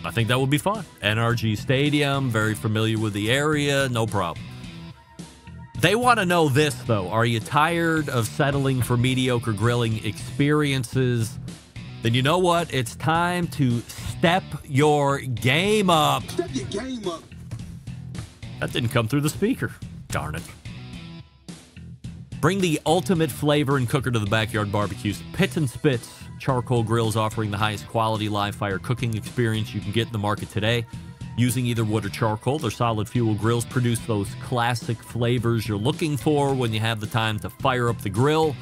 I think that would be fun. N R G Stadium, very familiar with the area, no problem. They want to know this, though. Are you tired of settling for mediocre grilling experiences? Then you know what? It's time to step your game up. Step your game up. That didn't come through the speaker. Darn it. Bring the ultimate flavor and cooker to the backyard barbecues. Pits and Spits charcoal grills, offering the highest quality live fire cooking experience you can get in the market today. Using either wood or charcoal, their solid fuel grills produce those classic flavors you're looking for when you have the time to fire up the grill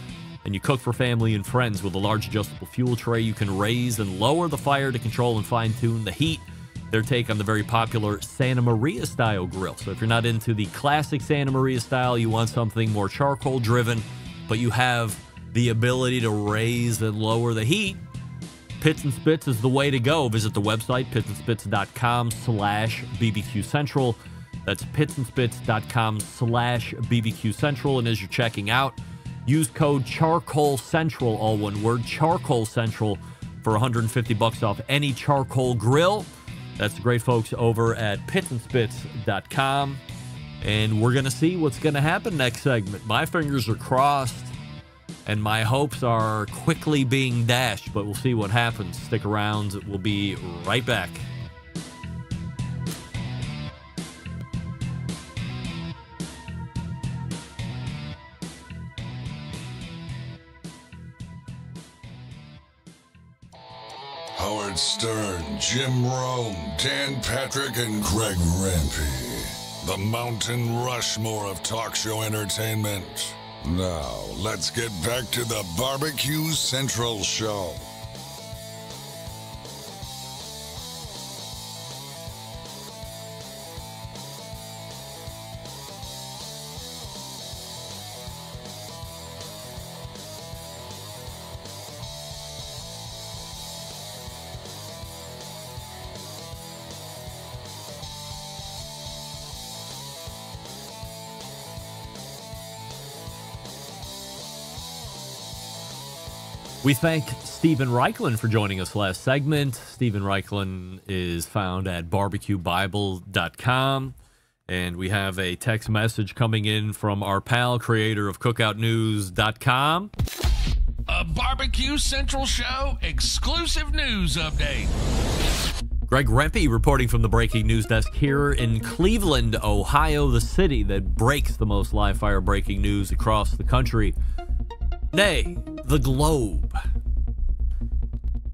and you cook for family and friends. With a large adjustable fuel tray, you can raise and lower the fire to control and fine-tune the heat. Their take on the very popular Santa Maria style grill. So if you're not into the classic Santa Maria style, you want something more charcoal driven, but you have the ability to raise and lower the heat, Pits and Spits is the way to go. Visit the website, pits and spits dot com slash B B Q Central. That's pits and spits dot com slash B B Q Central. And as you're checking out, use code Charcoal Central, all one word, Charcoal Central, for one hundred fifty bucks off any charcoal grill. That's the great folks over at pits and spits dot com. And we're going to see what's going to happen next segment. My fingers are crossed and my hopes are quickly being dashed, but we'll see what happens. Stick around. We'll be right back. Howard Stern, Jim Rome, Dan Patrick, and Greg Rempe. The Mountain Rushmore of talk show entertainment. Now, let's get back to the Barbecue Central Show. We thank Steven Raichlen for joining us last segment. Steven Raichlen is found at barbecue bible dot com. And we have a text message coming in from our pal, creator of cookout news dot com. A Barbecue Central Show exclusive news update. Greg Rempe reporting from the breaking news desk here in Cleveland, Ohio, the city that breaks the most live fire breaking news across the country. Nay, the globe.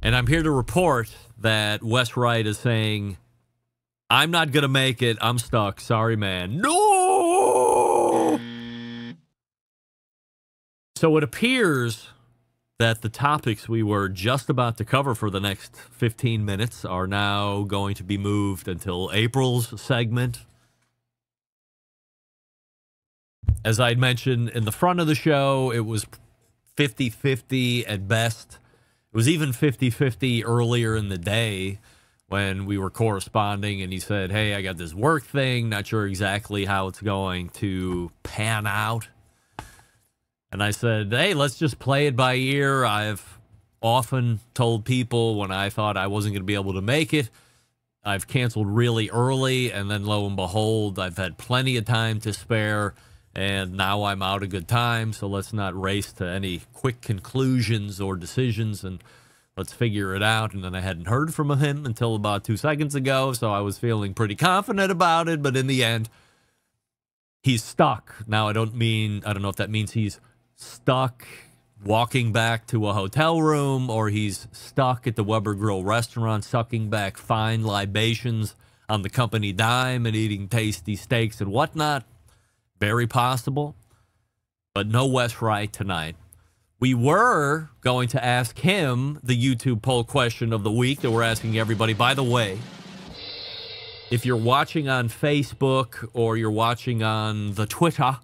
And I'm here to report that Wes Wright is saying, I'm not going to make it. I'm stuck. Sorry, man. No! So it appears that the topics we were just about to cover for the next fifteen minutes are now going to be moved until April's segment. As I had mentioned in the front of the show, it was fifty fifty at best. It was even fifty fifty earlier in the day when we were corresponding and he said, hey, I got this work thing, not sure exactly how it's going to pan out. And I said, hey, let's just play it by ear. I've often told people when I thought I wasn't going to be able to make it, I've canceled really early, and then lo and behold, I've had plenty of time to spare, and now I'm out a good time, so let's not race to any quick conclusions or decisions, and let's figure it out. And then I hadn't heard from him until about two seconds ago, so I was feeling pretty confident about it. But in the end, he's stuck. Now, I don't mean, I don't know if that means he's stuck walking back to a hotel room, or he's stuck at the Weber Grill restaurant sucking back fine libations on the company dime and eating tasty steaks and whatnot. Very possible. But no Wes Wright tonight. We were going to ask him the YouTube poll question of the week that we're asking everybody. By the way, if you're watching on Facebook or you're watching on the Twitter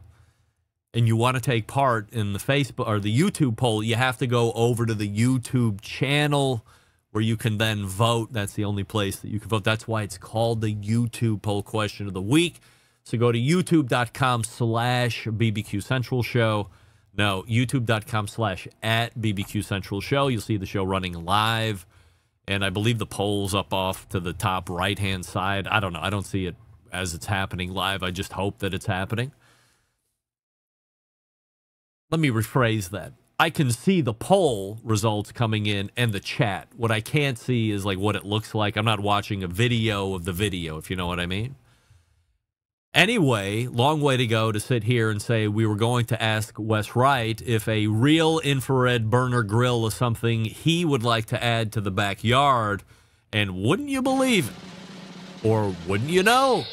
and you want to take part in the Facebook or the YouTube poll, you have to go over to the YouTube channel where you can then vote. That's the only place that you can vote. That's why it's called the YouTube poll question of the week. So go to youtube dot com slash B B Q Central Show. No, youtube dot com slash at B B Q Central Show. You'll see the show running live. And I believe the poll's up off to the top right-hand side. I don't know. I don't see it as it's happening live. I just hope that it's happening. Let me rephrase that. I can see the poll results coming in and the chat. What I can't see is like what it looks like. I'm not watching a video of the video, if you know what I mean. Anyway, long way to go to sit here and say we were going to ask Wes Wright if a real infrared burner grill is something he would like to add to the backyard. And wouldn't you believe it? Or wouldn't you know?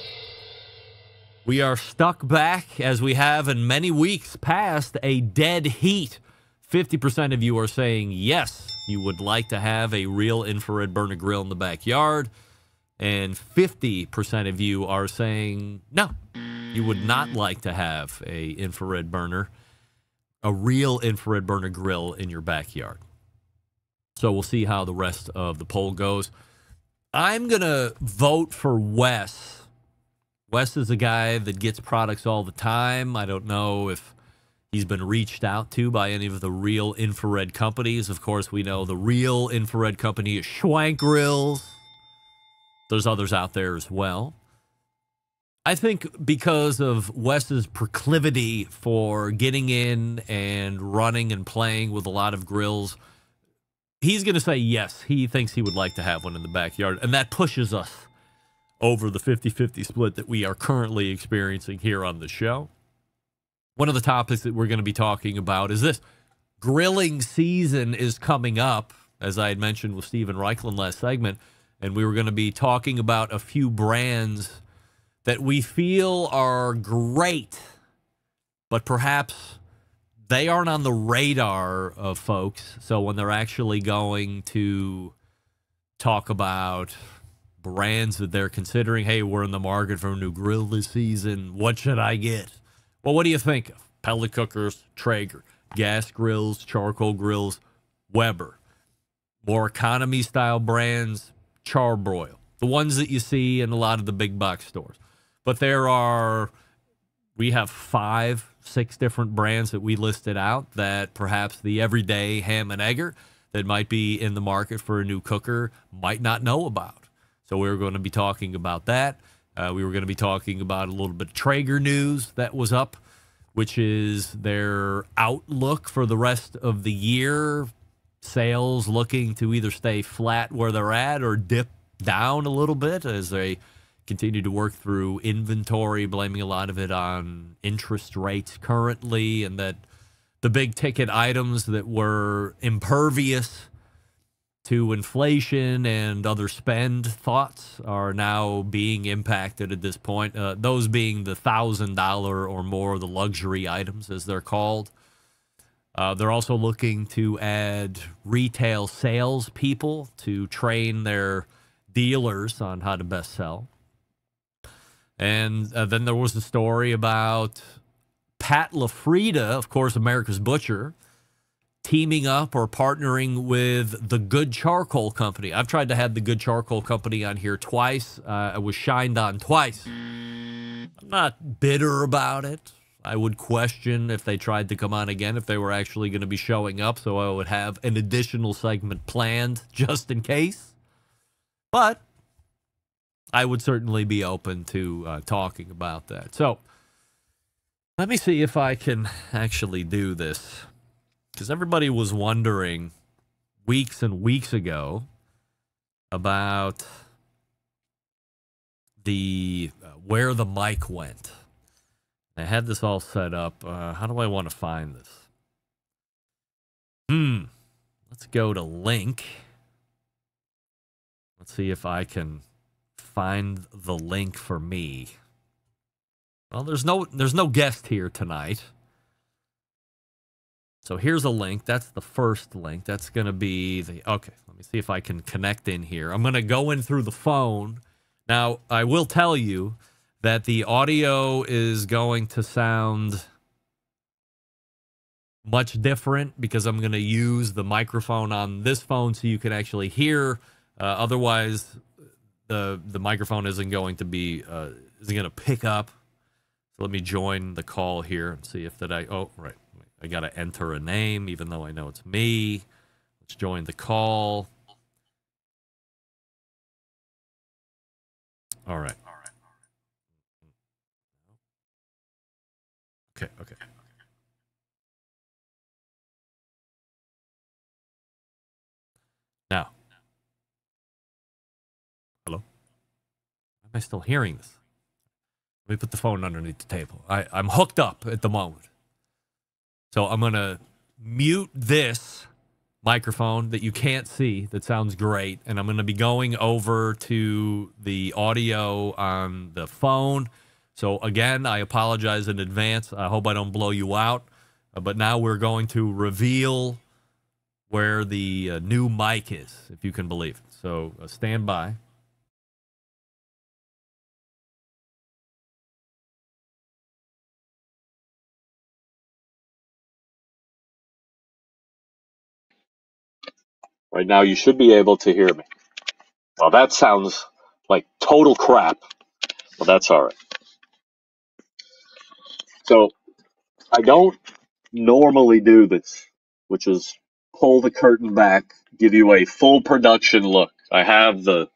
We are stuck back, as we have in many weeks past, a dead heat. fifty percent of you are saying yes, you would like to have a real infrared burner grill in the backyard. And fifty percent of you are saying, no, you would not like to have a infrared burner, a real infrared burner grill in your backyard. So we'll see how the rest of the poll goes. I'm going to vote for Wes. Wes is a guy that gets products all the time. I don't know if he's been reached out to by any of the real infrared companies. Of course, we know the real infrared company is Schwank Grills. There's others out there as well. I think because of Wes's proclivity for getting in and running and playing with a lot of grills, he's going to say yes. He thinks he would like to have one in the backyard, and that pushes us over the fifty fifty split that we are currently experiencing here on the show. One of the topics that we're going to be talking about is this. Grilling season is coming up, as I had mentioned with Steven Raichlen last segment. And we were going to be talking about a few brands that we feel are great, but perhaps they aren't on the radar of folks. So when they're actually going to talk about brands that they're considering, hey, we're in the market for a new grill this season, what should I get? Well, what do you think of? Pellet cookers, Traeger, gas grills, charcoal grills, Weber, more economy-style brands, Charbroil, the ones that you see in a lot of the big box stores. But there are, we have five, six different brands that we listed out that perhaps the everyday ham and egger that might be in the market for a new cooker might not know about. So we were going to be talking about that. Uh, we were going to be talking about a little bit of Traeger news that was up, which is their outlook for the rest of the year. Sales looking to either stay flat where they're at or dip down a little bit as they continue to work through inventory, blaming a lot of it on interest rates currently, and that the big ticket items that were impervious to inflation and other spend thoughts are now being impacted at this point, uh, those being the one thousand dollar or more, the luxury items, as they're called. Uh, they're also looking to add retail sales people to train their dealers on how to best sell. And uh, then there was the story about Pat LaFrida, of course, America's Butcher, teaming up or partnering with the Good Charcoal Company. I've tried to have the Good Charcoal Company on here twice. Uh, I was shined on twice. I'm not bitter about it. I would question if they tried to come on again, if they were actually going to be showing up, so I would have an additional segment planned just in case. But I would certainly be open to uh, talking about that. So let me see if I can actually do this, because everybody was wondering weeks and weeks ago about the uh, where the mic went. I had this all set up. Uh, how do I want to find this? Hmm. Let's go to link. Let's see if I can find the link for me. Well, there's no there's no guest here tonight. So here's a link. That's the first link. That's going to be the... Okay, let me see if I can connect in here. I'm going to go in through the phone. Now, I will tell you that the audio is going to sound much different because I'm going to use the microphone on this phone so you can actually hear. Uh, otherwise, the the microphone isn't going to be uh, isn't going to pick up. So let me join the call here and see if that I oh right I got to enter a name even though I know it's me. Let's join the call. All right. Okay, okay. Now. Hello? Why am I still hearing this? Let me put the phone underneath the table. I, I'm hooked up at the moment. So I'm going to mute this microphone that you can't see. That sounds great. And I'm going to be going over to the audio on the phone. So, again, I apologize in advance. I hope I don't blow you out. Uh, but now we're going to reveal where the uh, new mic is, if you can believe it. So, uh, stand by. Right now, you should be able to hear me. Well, that sounds like total crap. Well, that's all right. So I don't normally do this, which is pull the curtain back, give you a full production look. I have the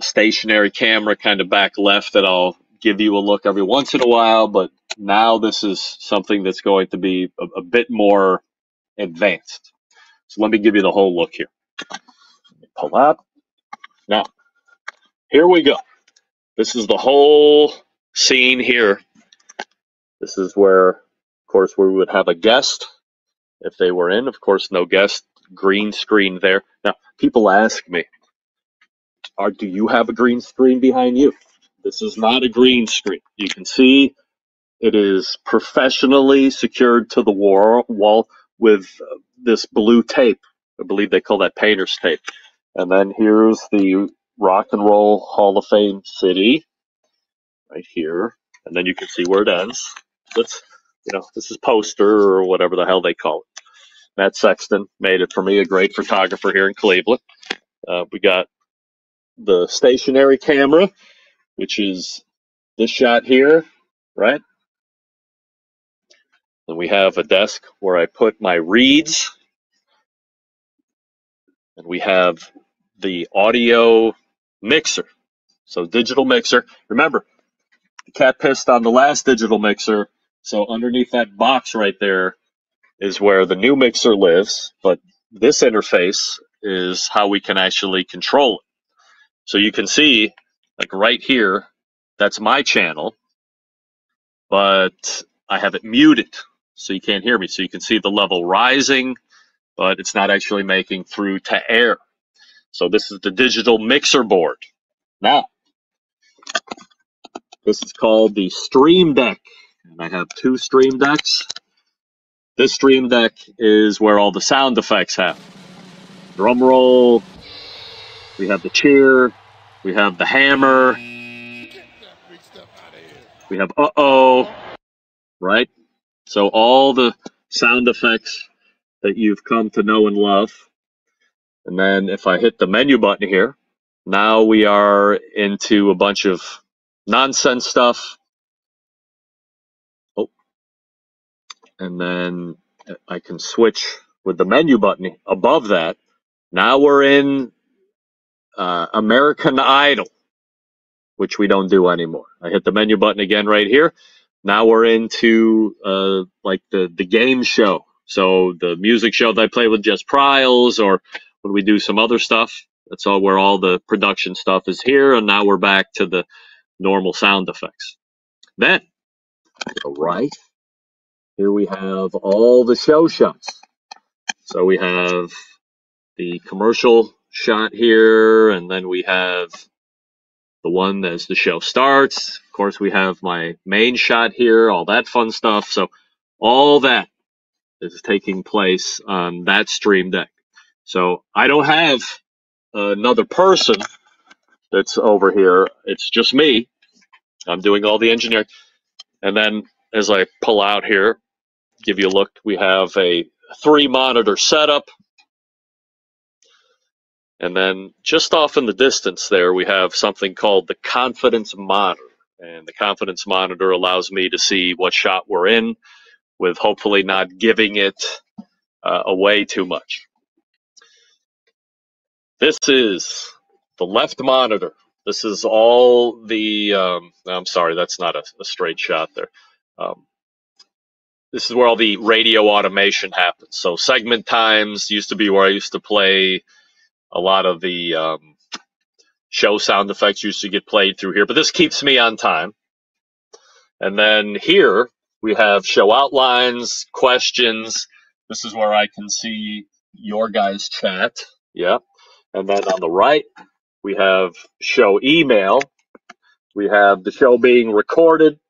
stationary camera kind of back left that I'll give you a look every once in a while, but now this is something that's going to be a, a bit more advanced. So let me give you the whole look here. Let me pull up. Now, here we go. This is the whole scene here. This is where, of course, we would have a guest if they were in. Of course, no guest, green screen there. Now, people ask me, "Are do you have a green screen behind you?" This is not a green screen. You can see it is professionally secured to the wall with this blue tape. I believe they call that painter's tape. And then here's the Rock and Roll Hall of Fame city. Right here, and then you can see where it ends. That's, you know, this is poster or whatever the hell they call it. Matt Sexton made it for me, a great photographer here in Cleveland. Uh, we got the stationary camera, which is this shot here, right? Then we have a desk where I put my reeds, and we have the audio mixer, so digital mixer. Remember, the cat pissed on the last digital mixer, so underneath that box right there is where the new mixer lives, but this interface is how we can actually control it. So you can see, like right here, that's my channel, but I have it muted, so you can't hear me. So you can see the level rising, but it's not actually making through to air. So this is the digital mixer board. Now, this is called the Stream Deck, and I have two Stream Decks. This Stream Deck is where all the sound effects happen. Drum roll, we have the cheer, we have the hammer, we have uh-oh, right? So all the sound effects that you've come to know and love. And then if I hit the menu button here, now we are into a bunch of nonsense stuff. Oh, and then I can switch with the menu button above that. Now we're in uh, American Idol, which we don't do anymore. I hit the menu button again right here. Now we're into uh, like the, the game show. So the music show that I play with Jess Pryles, or when we do some other stuff, that's all where all the production stuff is here. And now we're back to the normal sound effects. Then, all right, here we have all the show shots. So we have the commercial shot here, and then we have the one as the show starts. Of course, we have my main shot here, all that fun stuff. So all that is taking place on that Stream Deck. So I don't have another person that's over here. It's just me. I'm doing all the engineering. And then as I pull out here, give you a look, we have a three monitor setup. And then just off in the distance there, we have something called the confidence monitor. And the confidence monitor allows me to see what shot we're in, with hopefully not giving it uh, away too much. This is the left monitor. This is all the, um, I'm sorry, that's not a, a straight shot there. Um, this is where all the radio automation happens. So segment times used to be where I used to play a lot of the um, show sound effects used to get played through here, but this keeps me on time. And then here we have show outlines, questions. This is where I can see your guys' chat. Yeah. And then on the right, we have show email. We have the show being recorded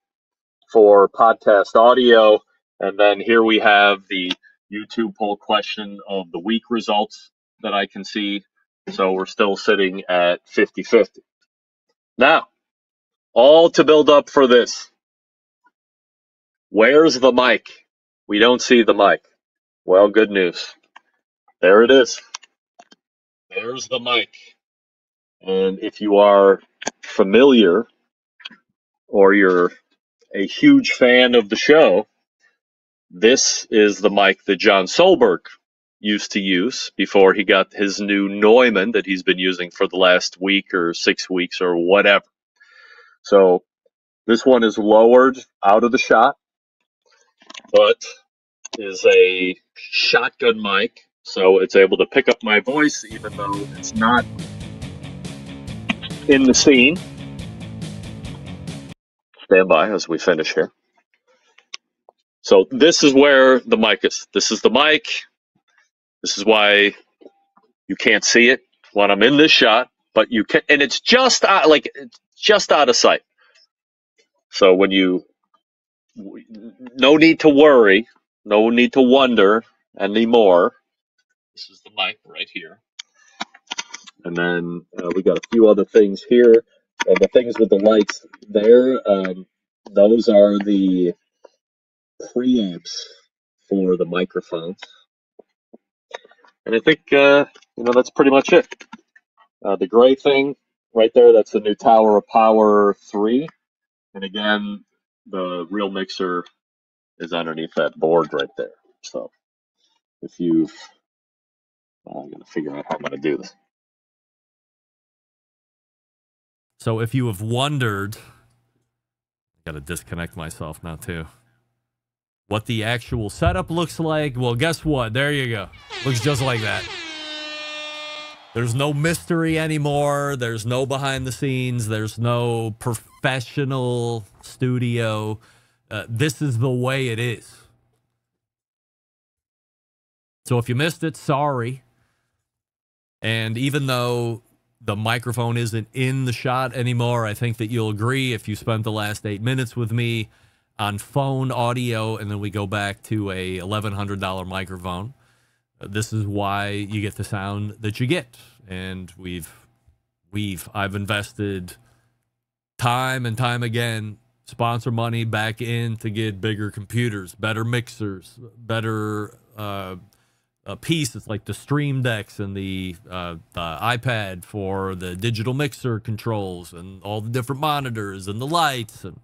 for podcast audio. And then here we have the YouTube poll question of the week results that I can see. So we're still sitting at fifty fifty. Now, all to build up for this. Where's the mic? We don't see the mic. Well, good news. There it is. There's the mic. And if you are familiar or you're a huge fan of the show, this is the mic that John Solberg used to use before he got his new Neumann that he's been using for the last week or six weeks or whatever. So this one is lowered out of the shot, but is a shotgun mic. So it's able to pick up my voice even though it's not in the scene. Stand by as we finish here. So this is where the mic is. This is the mic. This is why you can't see it when I'm in this shot, but you can, and it's just out, like it's just out of sight. So when you, no need to worry, no need to wonder anymore. This is the mic right here. And then uh, we got a few other things here. And the things with the lights there, um, those are the preamps for the microphones. And I think, uh, you know, that's pretty much it. Uh, the gray thing right there, that's the new Tower of Power three. And again, the real mixer is underneath that board right there. So if you've, well, I'm going to figure out how I'm going to do this. So if you have wondered, I've got to disconnect myself now too, what the actual setup looks like, well, guess what? There you go. Looks just like that. There's no mystery anymore. There's no behind the scenes. There's no professional studio. Uh, this is the way it is. So if you missed it, sorry. And even though the microphone isn't in the shot anymore, I think that you'll agree if you spent the last eight minutes with me on phone audio and then we go back to a eleven hundred dollar microphone, this is why you get the sound that you get. And we've, we've, I've invested time and time again, sponsor money back in to get bigger computers, better mixers, better uh, a piece. It's like the Stream Decks and the, uh, the iPad for the digital mixer controls and all the different monitors and the lights. And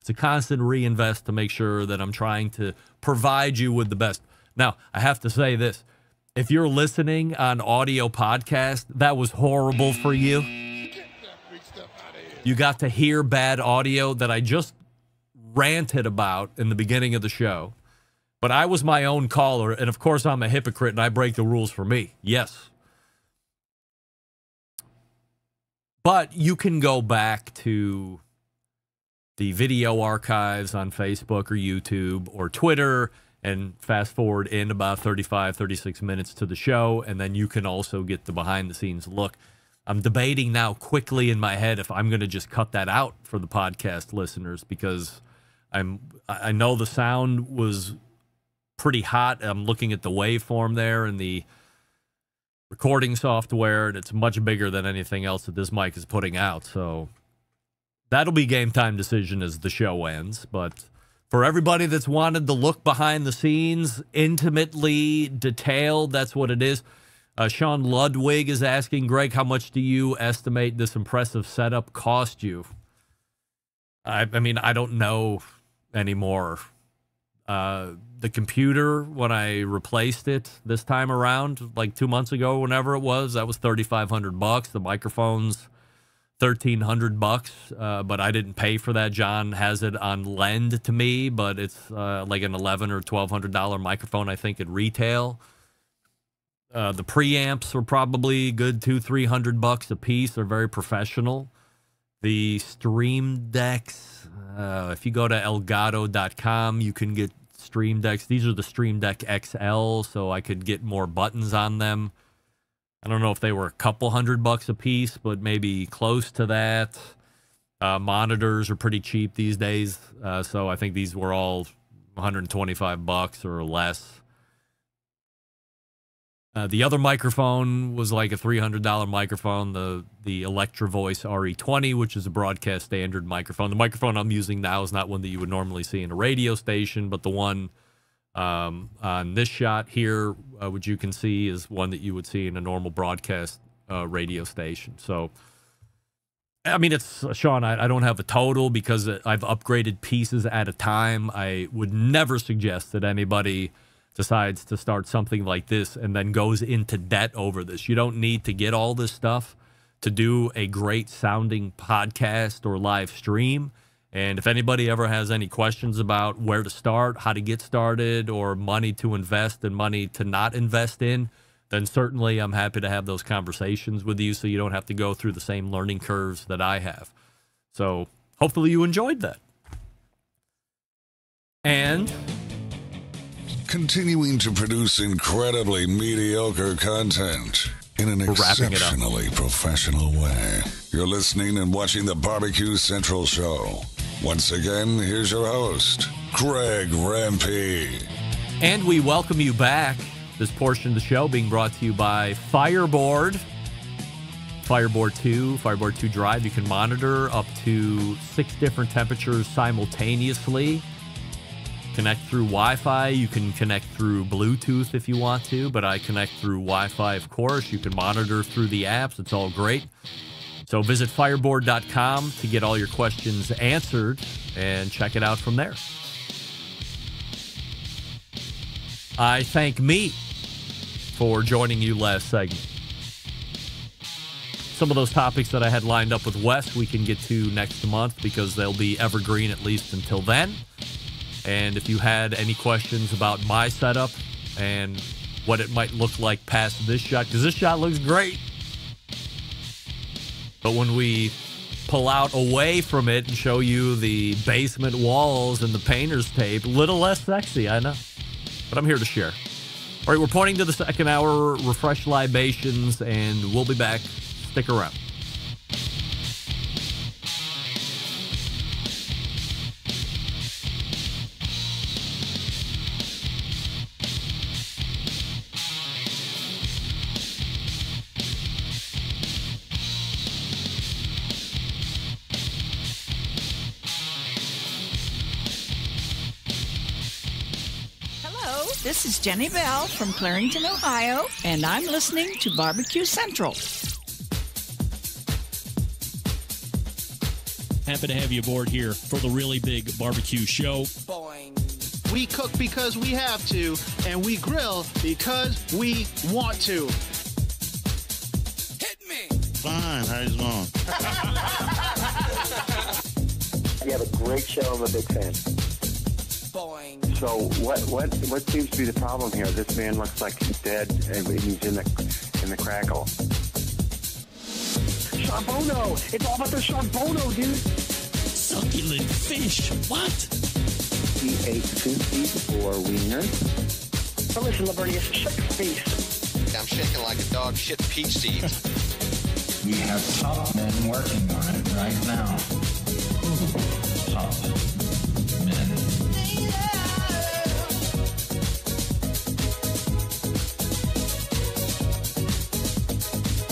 it's a constant reinvest to make sure that I'm trying to provide you with the best. Now, I have to say this. If you're listening on audio podcast, that was horrible for you. You got to hear bad audio that I just ranted about in the beginning of the show. But I was my own caller, and of course I'm a hypocrite, and I break the rules for me. Yes. But you can go back to the video archives on Facebook or YouTube or Twitter and fast forward in about thirty-five, thirty-six minutes to the show, and then you can also get the behind-the-scenes look. I'm debating now quickly in my head if I'm going to just cut that out for the podcast listeners because I'm, I know the sound was pretty hot. I'm looking at the waveform there and the recording software, and it's much bigger than anything else that this mic is putting out. So that'll be game time decision as the show ends. But for everybody that's wanted to look behind the scenes, intimately detailed, that's what it is. Uh, Sean Ludwig is asking, Greg, how much do you estimate this impressive setup cost you? I, I mean, I don't know anymore. Uh, the computer, when I replaced it this time around, like two months ago, whenever it was, that was thirty-five hundred bucks. The microphone's thirteen hundred bucks, uh, but I didn't pay for that. John has it on lend to me, but it's uh, like an eleven hundred or twelve hundred dollar microphone, I think, at retail. Uh, the preamps are probably good two, three hundred bucks a piece. They're very professional. The Stream Decks, uh, if you go to elgato dot com, you can get Stream Decks. These are the Stream Deck X L, so I could get more buttons on them. I don't know if they were a couple hundred bucks a piece, but maybe close to that. Uh, monitors are pretty cheap these days, uh, so I think these were all one hundred twenty-five bucks or less. Uh, the other microphone was like a three hundred dollar microphone, the, the Electra Voice R E twenty, which is a broadcast standard microphone. The microphone I'm using now is not one that you would normally see in a radio station, but the one um, on this shot here, uh, which you can see, is one that you would see in a normal broadcast uh, radio station. So, I mean, it's, Sean, I, I don't have a total because I've upgraded pieces at a time. I would never suggest that anybody decides to start something like this and then goes into debt over this. You don't need to get all this stuff to do a great sounding podcast or live stream. And if anybody ever has any questions about where to start, how to get started, or money to invest and money to not invest in, then certainly I'm happy to have those conversations with you so you don't have to go through the same learning curves that I have. So hopefully you enjoyed that. And continuing to produce incredibly mediocre content in an exceptionally professional way. You're listening and watching the Barbecue Central Show. Once again, here's your host, Greg Rampey. And we welcome you back. This portion of the show being brought to you by Fireboard. Fireboard two, Fireboard two Drive. You can monitor up to six different temperatures simultaneously. Connect through Wi-Fi. You can connect through Bluetooth if you want to, but I connect through Wi-Fi, of course. You can monitor through the apps. It's all great. So visit fireboard dot com to get all your questions answered and check it out from there. I thank me for joining you last segment. Some of those topics that I had lined up with Wes we can get to next month because they'll be evergreen at least until then. And if you had any questions about my setup and what it might look like past this shot, because this shot looks great. But when we pull out away from it and show you the basement walls and the painter's tape, a little less sexy, I know. But I'm here to share. All right, we're pointing to the second hour, refresh libations, and we'll be back. Stick around. This is Jenny Bell from Clarington, Ohio, and I'm listening to Barbecue Central. Happy to have you aboard here for the really big barbecue show. Boing. We cook because we have to, and we grill because we want to. Hit me. Fine, how's it going? You have a great show. I'm a big fan. Boing. So what what what seems to be the problem here? This man looks like he's dead, and he's in the in the crackle. Charbono! It's all about the charbono, dude. Succulent fish. What? He ate two feet for wieners. Well, it's a laborious chick feast. I'm shaking like a dog shit peach seeds. We have top men working on it right now. Ooh. Top men.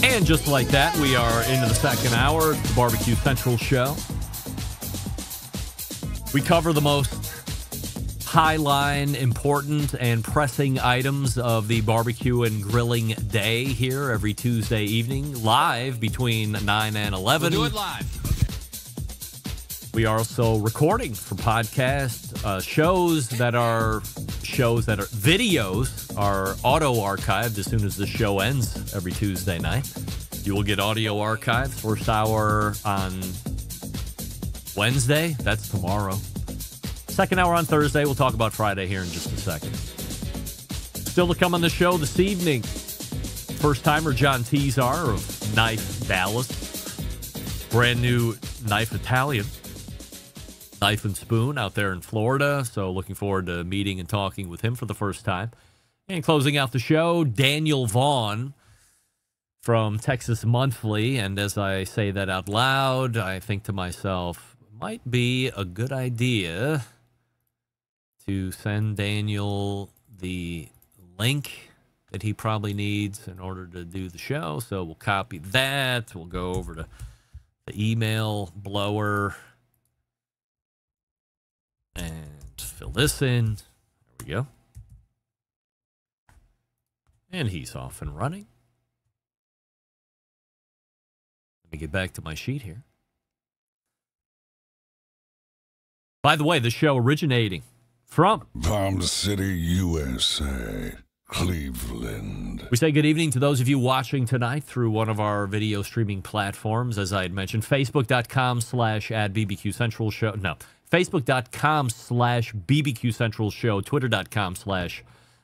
And just like that, we are into the second hour. It's the Barbecue Central Show. We cover the most high-line, important, and pressing items of the barbecue and grilling day here every Tuesday evening, live between nine and eleven. We'll do it live. We are also recording for podcast uh, shows that are... shows that are videos are auto archived as soon as the show ends every Tuesday night. You will get audio archives first hour on Wednesday. That's tomorrow. Second hour on Thursday. We'll talk about Friday here in just a second. Still to come on the show this evening, first timer John Tesar of Knife Dallas, brand new Knife Italian. Knife and Spoon out there in Florida, so looking forward to meeting and talking with him for the first time. And closing out the show, Daniel Vaughn from Texas Monthly. And as I say that out loud, I think to myself, might be a good idea to send Daniel the link that he probably needs in order to do the show. So we'll copy that. We'll go over to the email blower and fill this in. There we go. And he's off and running. Let me get back to my sheet here. By the way, the show originating from Palm City, U S A, Cleveland. We say good evening to those of you watching tonight through one of our video streaming platforms. As I had mentioned, facebook.com slash at BBQ Central Show. No. Facebook.com slash BBQ Central Show, Twitter.com slash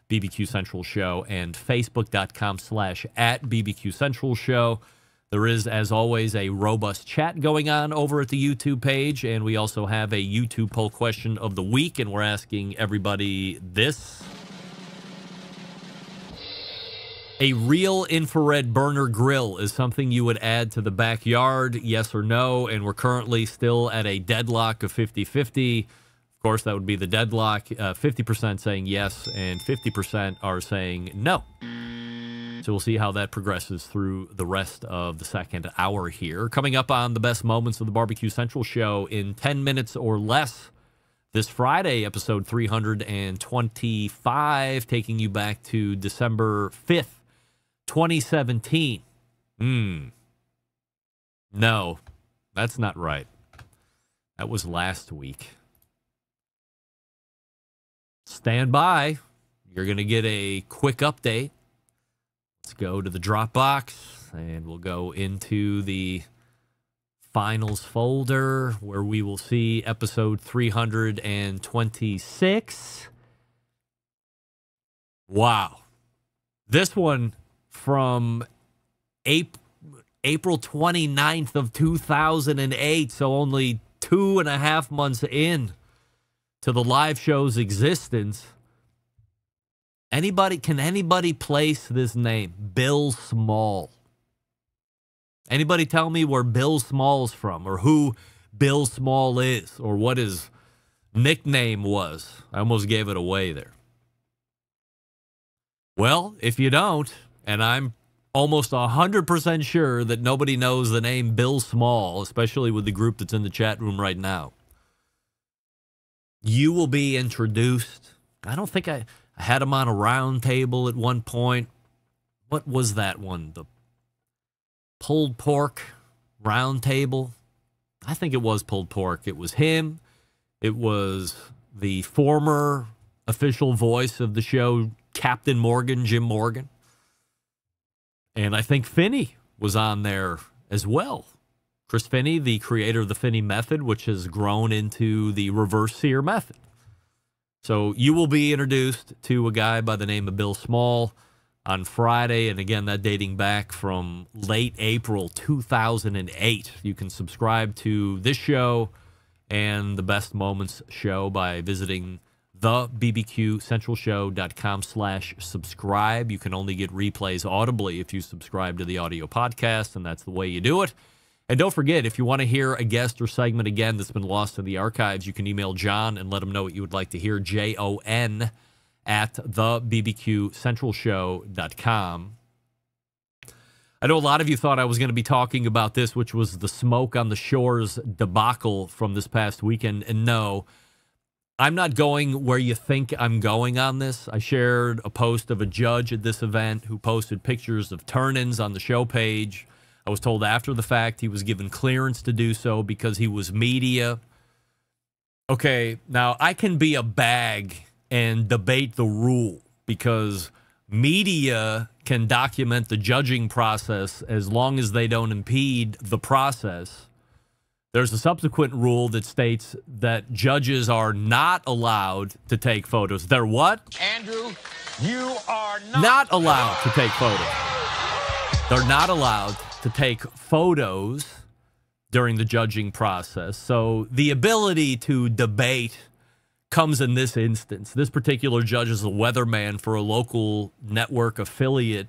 BBQ Central Show, and Facebook.com slash at BBQ Central Show. There is, as always, a robust chat going on over at the YouTube page, and we also have a YouTube poll question of the week, and we're asking everybody this. A real infrared burner grill is something you would add to the backyard, yes or no, and we're currently still at a deadlock of fifty fifty. Of course, that would be the deadlock, uh, fifty percent saying yes, and fifty percent are saying no. So we'll see how that progresses through the rest of the second hour here. Coming up on the best moments of the Barbecue Central Show in ten minutes or less this Friday, episode three hundred twenty-five, taking you back to December fifth. twenty seventeen. Hmm. No, that's not right. That was last week. Stand by. You're going to get a quick update. Let's go to the Dropbox, and we'll go into the finals folder where we will see episode three hundred twenty-six. Wow. This one... from April twenty-ninth of two thousand eight, so only two and a half months in to the live show's existence. Anybody, can anybody place this name? Bill Small. Anybody tell me where Bill Small's from, or who Bill Small is, or what his nickname was? I almost gave it away there. Well, if you don't, and I'm almost one hundred percent sure that nobody knows the name Bill Small, especially with the group that's in the chat room right now, you will be introduced. I don't think I, I had him on a round table at one point. What was that one? The pulled pork round table? I think it was pulled pork. It was him. It was the former official voice of the show, Captain Morgan, Jim Morgan. And I think Finney was on there as well. Chris Finney, the creator of the Finney Method, which has grown into the reverse sear method. So you will be introduced to a guy by the name of Bill Small on Friday. And again, that dating back from late April two thousand eight. You can subscribe to this show and the Best Moments show by visiting the B B Q Central Show dot com slash subscribe. You can only get replays audibly if you subscribe to the audio podcast, and that's the way you do it. And don't forget, if you want to hear a guest or segment again that's been lost in the archives, you can email John and let him know what you would like to hear, J O N at the B B Q Central Show dot com. I know a lot of you thought I was going to be talking about this, which was the Smoke on the Shores debacle from this past weekend, and no, I'm not going where you think I'm going on this. I shared a post of a judge at this event who posted pictures of turn-ins on the show page. I was told after the fact he was given clearance to do so because he was media. Okay, now I can be a bag and debate the rule because media can document the judging process as long as they don't impede the process. There's a subsequent rule that states that judges are not allowed to take photos. They're what? Andrew, you are not, not allowed to take photos. They're not allowed to take photos during the judging process. So the ability to debate comes in this instance. This particular judge is a weatherman for a local network affiliate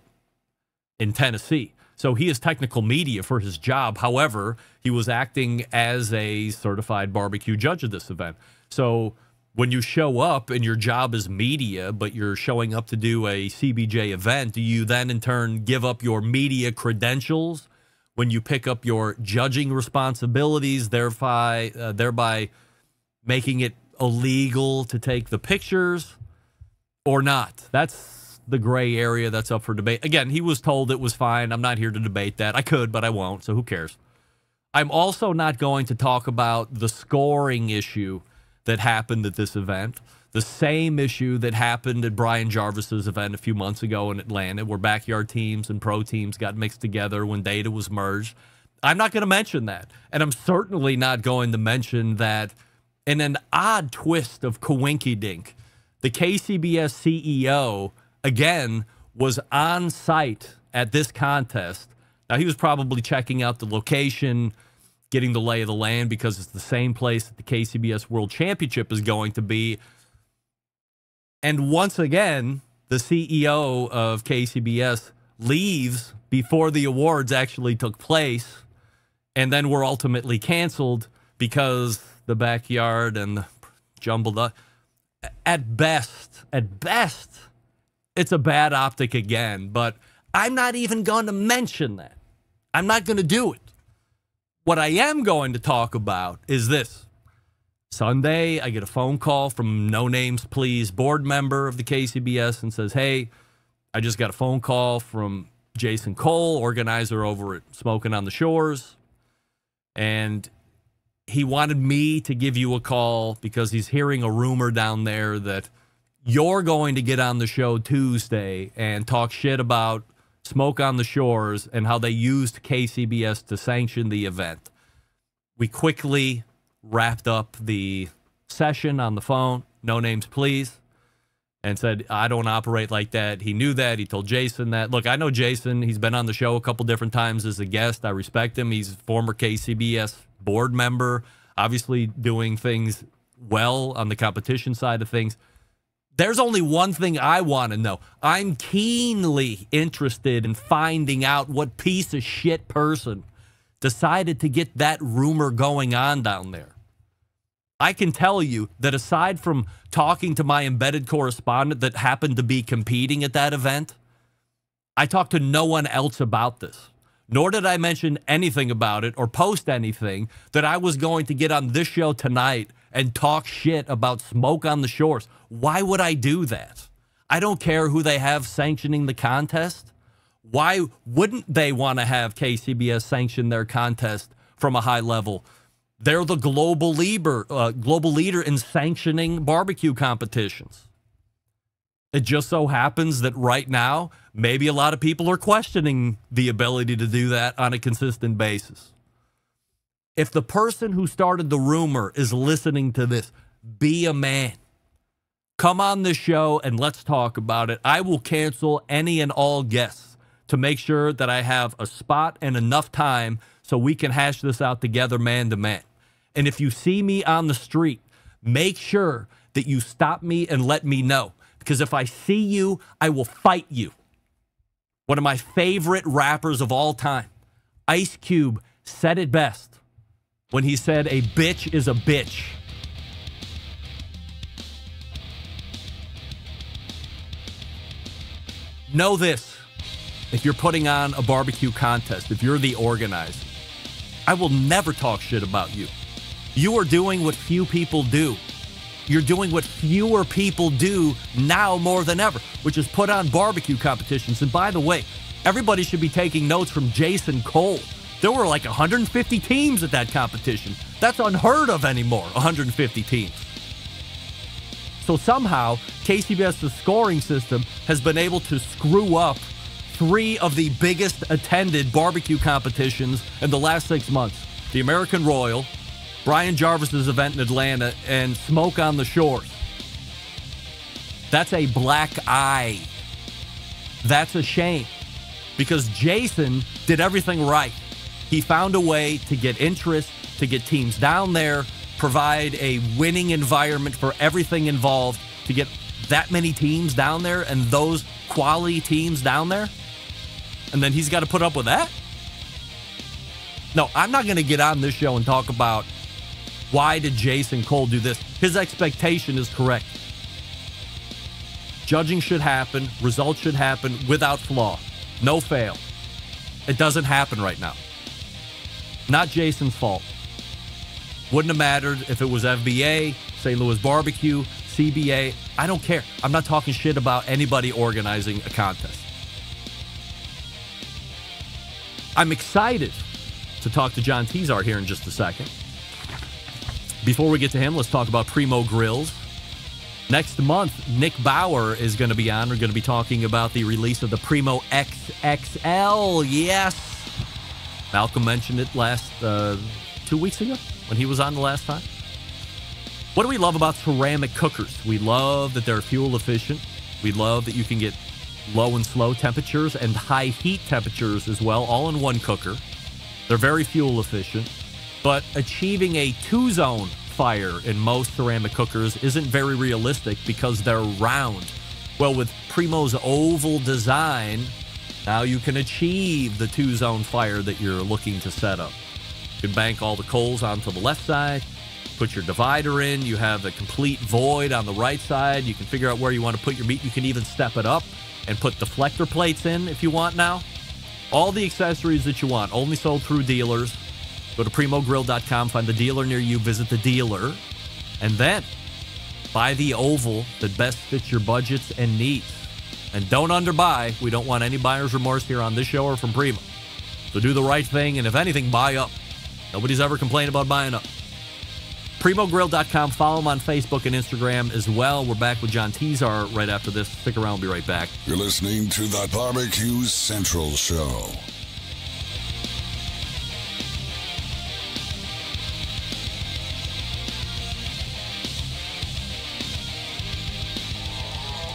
in Tennessee. So he is technical media for his job. However, he was acting as a certified barbecue judge at this event. So when you show up and your job is media, but you're showing up to do a C B J event, do you then in turn give up your media credentials when you pick up your judging responsibilities, thereby, uh, thereby making it illegal to take the pictures or not? That's the gray area that's up for debate. Again, he was told it was fine. I'm not here to debate that. I could, but I won't, so who cares? I'm also not going to talk about the scoring issue that happened at this event, the same issue that happened at Brian Jarvis's event a few months ago in Atlanta, where backyard teams and pro teams got mixed together when data was merged. I'm not going to mention that, and I'm certainly not going to mention that in an odd twist of coinkydink, the K C B S C E O again was on site at this contest. Now, he was probably checking out the location, getting the lay of the land, because it's the same place that the K C B S World Championship is going to be. And once again, the C E O of K C B S leaves before the awards actually took place, and then were ultimately canceled because the backyard and the jumbled up. At best, at best, it's a bad optic again, but I'm not even going to mention that. I'm not going to do it. What I am going to talk about is this. Sunday, I get a phone call from No Names Please board member of the K C B S and says, hey, I just got a phone call from Jason Cole, organizer over at Smoking on the Shores, and he wanted me to give you a call because he's hearing a rumor down there that you're going to get on the show Tuesday and talk shit about Smoke on the Shores and how they used K C B S to sanction the event. We quickly wrapped up the session on the phone, No Names Please, and said, I don't operate like that. He knew that. He told Jason that. Look, I know Jason. He's been on the show a couple different times as a guest. I respect him. He's a former K C B S board member, obviously doing things well on the competition side of things. There's only one thing I want to know. I'm keenly interested in finding out what piece of shit person decided to get that rumor going on down there. I can tell you that aside from talking to my embedded correspondent that happened to be competing at that event, I talked to no one else about this. Nor did I mention anything about it or post anything that I was going to get on this show tonight and talk shit about Smoke on the Shores. Why would I do that? I don't care who they have sanctioning the contest. Why wouldn't they want to have K C B S sanction their contest from a high level? They're the global leader, uh, global leader in sanctioning barbecue competitions. It just so happens that right now, maybe a lot of people are questioning the ability to do that on a consistent basis. If the person who started the rumor is listening to this, be a man. Come on this show and let's talk about it. I will cancel any and all guests to make sure that I have a spot and enough time so we can hash this out together man to man. And if you see me on the street, make sure that you stop me and let me know. Because if I see you, I will fight you. One of my favorite rappers of all time, Ice Cube, said it best when he said, "A bitch is a bitch." Know this, if you're putting on a barbecue contest, if you're the organizer, I will never talk shit about you. You are doing what few people do. You're doing what fewer people do now more than ever, which is put on barbecue competitions. And by the way, everybody should be taking notes from Jason Cole. There were like one hundred fifty teams at that competition. That's unheard of anymore, one hundred fifty teams. So somehow, K C B S's scoring system has been able to screw up three of the biggest attended barbecue competitions in the last six months. The American Royal, Brian Jarvis's event in Atlanta, and Smoke on the Shores. That's a black eye. That's a shame, because Jason did everything right. He found a way to get interest, to get teams down there, provide a winning environment for everything involved, to get that many teams down there and those quality teams down there. And then he's got to put up with that? No, I'm not going to get on this show and talk about why did Jason Cole do this. His expectation is correct. Judging should happen. Results should happen without flaw. No fail. It doesn't happen right now. Not Jason's fault. Wouldn't have mattered if it was F B A, Saint Louis Barbecue, C B A. I don't care. I'm not talking shit about anybody organizing a contest. I'm excited to talk to John Tesar here in just a second. Before we get to him, let's talk about Primo Grills. Next month, Nick Bauer is going to be on. We're going to be talking about the release of the Primo X X L. Yes! Malcolm mentioned it last uh, two weeks ago when he was on the last time. What do we love about ceramic cookers? We love that they're fuel efficient. We love that you can get low and slow temperatures and high heat temperatures as well, all in one cooker. They're very fuel efficient, but achieving a two-zone fire in most ceramic cookers isn't very realistic because they're round. Well, with Primo's oval design, now you can achieve the two-zone fire that you're looking to set up. You can bank all the coals onto the left side, put your divider in, you have a complete void on the right side, you can figure out where you want to put your meat, you can even step it up and put deflector plates in if you want now. All the accessories that you want, only sold through dealers. Go to primo grill dot com, find the dealer near you, visit the dealer, and then buy the oval that best fits your budgets and needs. And don't underbuy. We don't want any buyer's remorse here on this show or from Primo. So do the right thing, and if anything, buy up. Nobody's ever complained about buying up. primo grill dot com. Follow him on Facebook and Instagram as well. We're back with John Tesar right after this. Stick around. We'll be right back. You're listening to the Barbecue Central Show.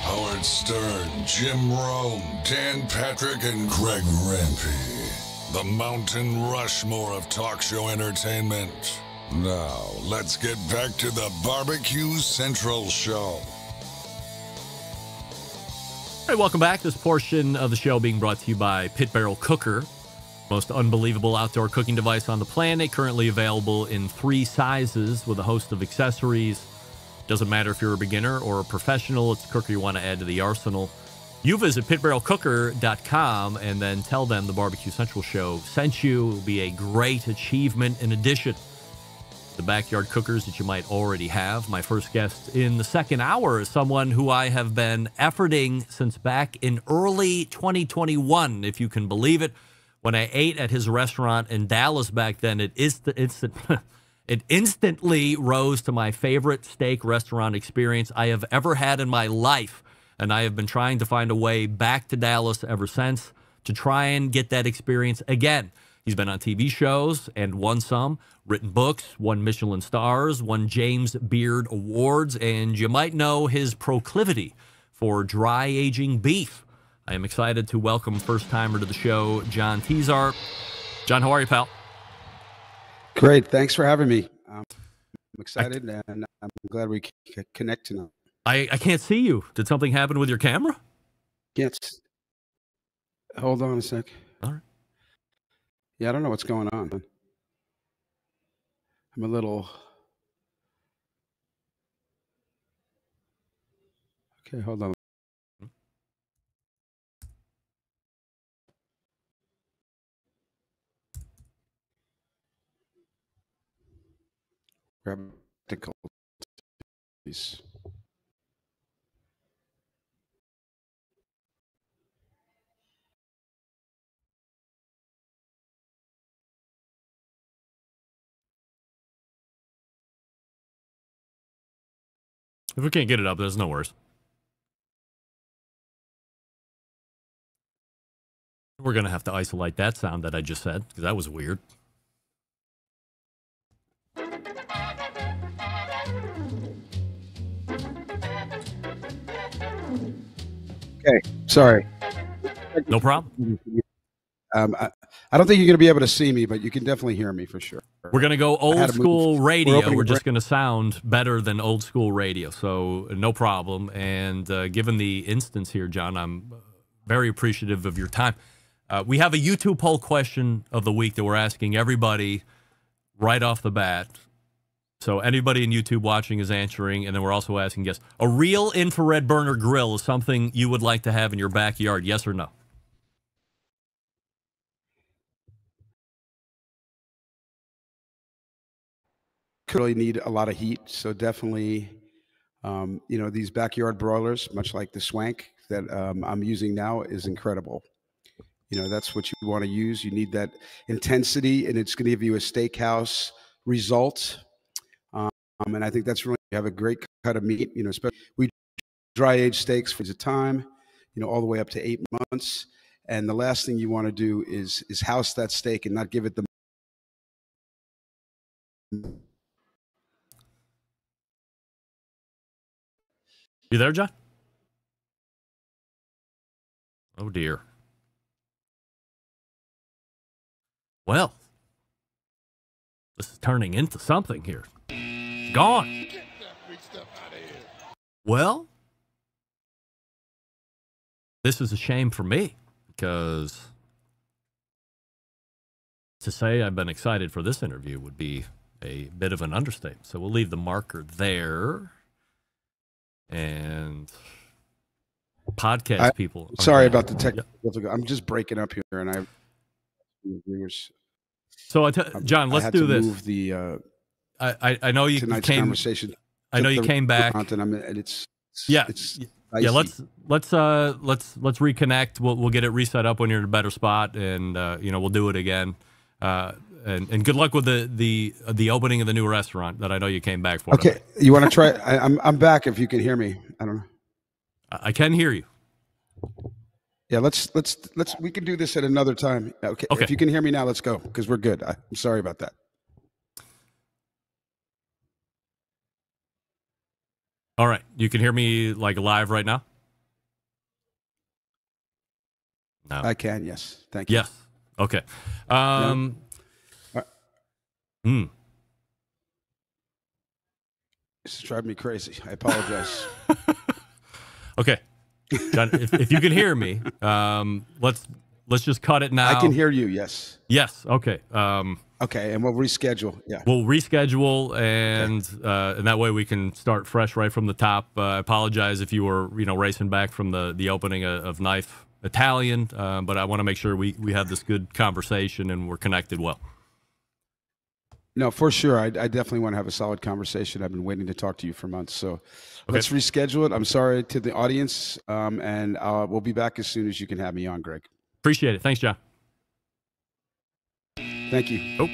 Howard Stern, Jim Rome, Dan Patrick, and Greg Rempe. The Mountain Rushmore of talk show entertainment. Now, let's get back to the Barbecue Central Show. All right, welcome back. This portion of the show being brought to you by Pit Barrel Cooker, most unbelievable outdoor cooking device on the planet, currently available in three sizes with a host of accessories. Doesn't matter if you're a beginner or a professional, it's a cooker you want to add to the arsenal. You visit pit barrel cooker dot com and then tell them the Barbecue Central Show sent you. It will be a great achievement in addition to the backyard cookers that you might already have. My first guest in the second hour is someone who I have been efforting since back in early twenty twenty-one, if you can believe it, when I ate at his restaurant in Dallas back then. It is the instant. It instantly rose to my favorite steak restaurant experience I have ever had in my life. And I have been trying to find a way back to Dallas ever since to try and get that experience again. He's been on T V shows and won some, written books, won Michelin stars, won James Beard Awards, and you might know his proclivity for dry aging beef. I am excited to welcome first-timer to the show, John Tesar. John, how are you, pal? Great. Thanks for having me. I'm excited, I, and I'm glad we can connect tonight. I, I can't see you. Did something happen with your camera? Yes. Hold on a sec. All right. Yeah, I don't know what's going on. I'm a little... Okay, hold on. Grab the piece. If we can't get it up, there's no worries. We're going to have to isolate that sound that I just said, because that was weird. Okay, sorry. No problem. Um, I, I don't think you're going to be able to see me, but you can definitely hear me for sure. We're going to go old school radio. We're, We're just going to sound better than old school radio, so no problem. And uh, given the instance here, John, I'm very appreciative of your time. Uh, we have a YouTube poll question of the week that we're asking everybody right off the bat. So anybody in YouTube watching is answering, and then we're also asking guests. A real infrared burner grill is something you would like to have in your backyard, yes or no? Could really need a lot of heat, so definitely, um, you know, these backyard broilers, much like the Schwank that um, I'm using now, is incredible. You know, that's what you want to use. You need that intensity, and it's going to give you a steakhouse result. Um, and I think that's really, you have a great cut of meat. You know, especially we dry age steaks for the time, you know, all the way up to eight months. And the last thing you want to do is is house that steak and not give it the. You there, John? Oh, dear. Well, this is turning into something here. Gone. Get that big stuff out of here. Well, this is a shame for me because to say I've been excited for this interview would be a bit of an understatement. So we'll leave the marker there. And podcast I, people. Sorry about the technical difficulty. I'm just breaking up here, and I. So, I t John, let's I had do to this. Move the, uh, I, I I know you came. Conversation I know you came back. I'm, and it's, it's yeah it's yeah. Let's let's uh let's let's reconnect. We'll we'll get it reset up when you're in a better spot, and uh, you know we'll do it again. Uh, and and good luck with the the the opening of the new restaurant that I know you came back for. Okay, you want to try? I, I'm I'm back. If you can hear me, I don't know. I can hear you. Yeah, let's let's let's we can do this at another time. Okay, okay. If you can hear me now, let's go because we're good. I, I'm sorry about that. All right, you can hear me like live right now. No, I can. Yes, thank you. Yes. Okay. Um, yeah. Right. Mm. This is driving me crazy. I apologize. Okay. John, if, if you can hear me, um, let's let's just cut it now. I can hear you. Yes. Yes. Okay. Um, okay, and we'll reschedule. Yeah. We'll reschedule, and okay. uh, and that way we can start fresh right from the top. Uh, I apologize if you were you know racing back from the the opening of, of Knife Italian, uh, but I want to make sure we we have this good conversation and we're connected well. No, for sure. I, I definitely want to have a solid conversation. I've been waiting to talk to you for months, so okay. Let's reschedule it. I'm sorry to the audience, um, and uh, we'll be back as soon as you can have me on, Greg. Appreciate it. Thanks, John. Thank you. Oh,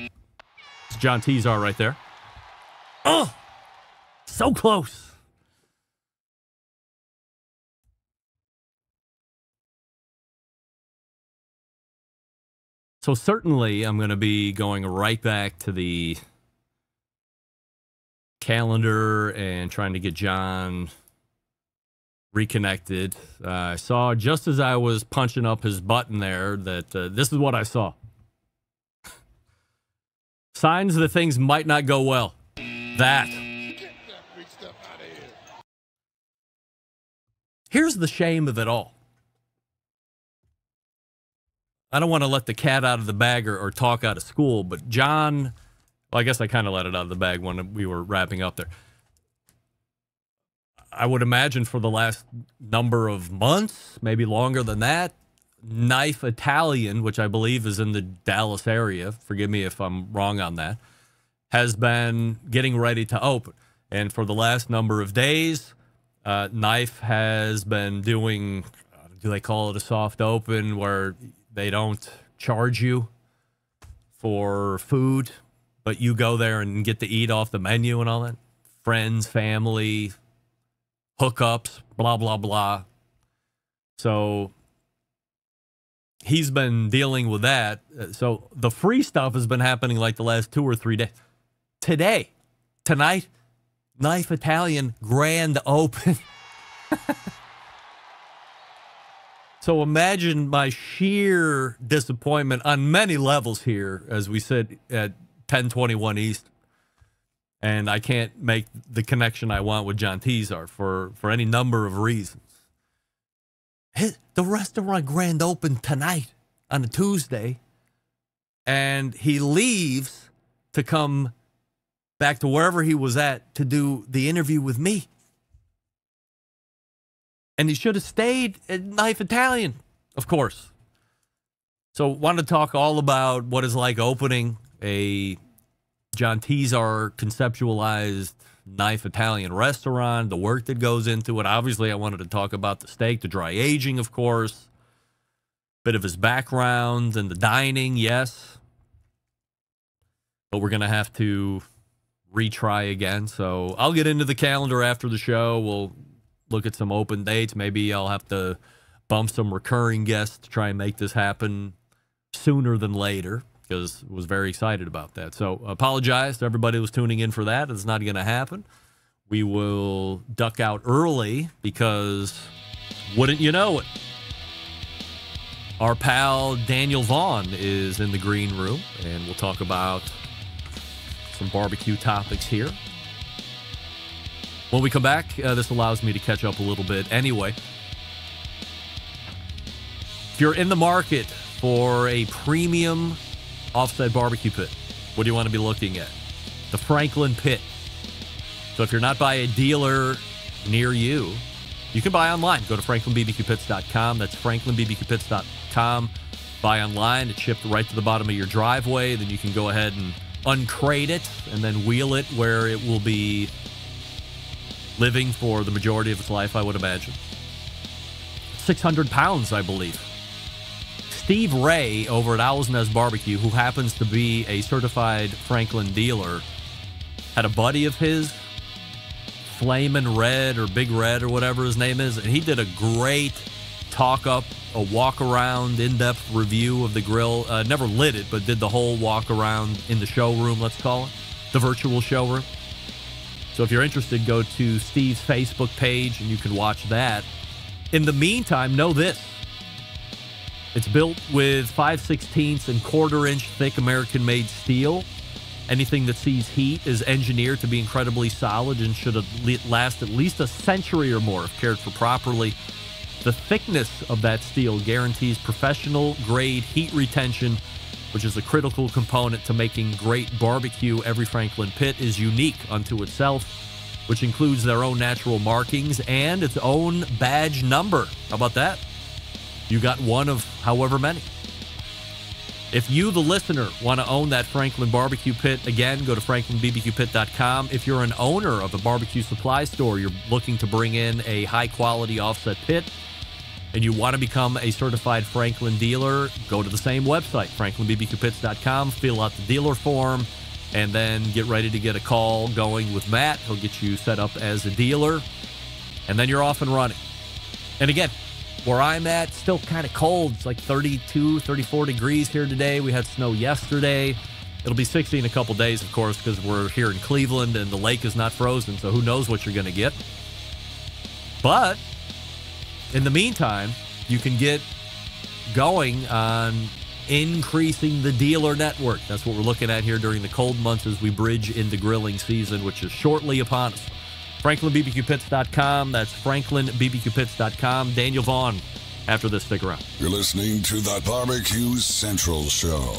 it's John Tesar right there. Oh, so close. So certainly I'm going to be going right back to the calendar and trying to get John reconnected. Uh, I saw just as I was punching up his button there that uh, this is what I saw. Signs that things might not go well. That. Get that big stuff out of here. Here's the shame of it all. I don't want to let the cat out of the bag or, or talk out of school, but John, well, I guess I kind of let it out of the bag when we were wrapping up there. I would imagine for the last number of months, maybe longer than that, Knife Italian, which I believe is in the Dallas area, forgive me if I'm wrong on that, has been getting ready to open. And for the last number of days, uh, Knife has been doing, do they call it a soft open, where they don't charge you for food, but you go there and get to eat off the menu and all that. Friends, family, hookups, blah, blah, blah. So he's been dealing with that. So the free stuff has been happening like the last two or three days. Today, tonight, Knife Italian grand open. So imagine my sheer disappointment on many levels here as we sit at ten twenty-one East, and I can't make the connection I want with John Tesar for, for any number of reasons. His, the restaurant grand open tonight on a Tuesday, and he leaves to come back to wherever he was at to do the interview with me. And he should have stayed at Knife Italian, of course. So wanted to talk all about what is like opening a John Tesar conceptualized Knife Italian restaurant, the work that goes into it. Obviously, I wanted to talk about the steak, the dry aging, of course, bit of his background and the dining, yes. But we're going to have to retry again. So I'll get into the calendar after the show. We'll look at some open dates. Maybe I'll have to bump some recurring guests to try and make this happen sooner than later, because I was very excited about that. So apologize to everybody who was tuning in for that. It's not going to happen. We will duck out early because, wouldn't you know it, our pal Daniel Vaughn is in the green room, and we'll talk about some barbecue topics here. When we come back, uh, this allows me to catch up a little bit anyway. If you're in the market for a premium offsite barbecue pit, what do you want to be looking at? The Franklin Pit. So if you're not by a dealer near you, you can buy online. Go to franklin b b q pits dot com. That's franklin b b q pits dot com. Buy online. It's shipped right to the bottom of your driveway. Then you can go ahead and uncrate it and then wheel it where it will be living for the majority of its life, I would imagine. six hundred pounds, I believe. Steve Ray over at Owl's Nest Barbecue, who happens to be a certified Franklin dealer, had a buddy of his, Flamin' Red or Big Red or whatever his name is, and he did a great talk-up, a walk-around, in-depth review of the grill. Uh, never lit it, but did the whole walk-around in the showroom, let's call it, the virtual showroom. So if you're interested, go to Steve's Facebook page and you can watch that. In the meantime, know this. It's built with five sixteenths and quarter-inch thick American-made steel. Anything that sees heat is engineered to be incredibly solid and should last at least a century or more if cared for properly. The thickness of that steel guarantees professional grade heat retention, which is a critical component to making great barbecue. Every Franklin pit is unique unto itself, which includes their own natural markings and its own badge number. How about that? You got one of however many. If you, the listener, want to own that Franklin barbecue pit, again, go to franklin b b q pit dot com. If you're an owner of a barbecue supply store, you're looking to bring in a high-quality offset pit, and you want to become a certified Franklin dealer, go to the same website, franklin b b q pits dot com, fill out the dealer form, and then get ready to get a call going with Matt. He'll get you set up as a dealer, and then you're off and running. And again, where I'm at, still kind of cold. It's like thirty-two, thirty-four degrees here today. We had snow yesterday. It'll be sixty in a couple days, of course, because we're here in Cleveland and the lake is not frozen, so who knows what you're going to get. But in the meantime, you can get going on increasing the dealer network. That's what we're looking at here during the cold months as we bridge into grilling season, which is shortly upon us. franklin b b q pits dot com. That's franklin b b q pits dot com. Daniel Vaughn after this. Stick around. You're listening to the Barbecue Central Show.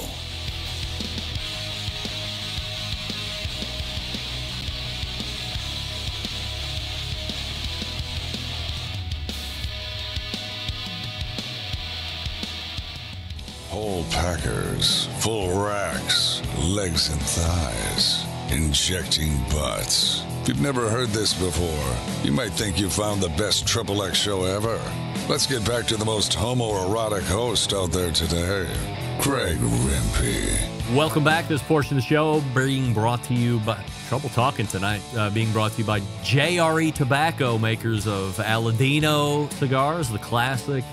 Whole packers, full racks, legs and thighs, injecting butts. If you've never heard this before, you might think you found the best Triple X show ever. Let's get back to the most homoerotic host out there today, Craig Rempe. Welcome back. This portion of the show being brought to you by, trouble talking tonight, uh, being brought to you by J R E Tobacco, makers of Aladino cigars, the classic,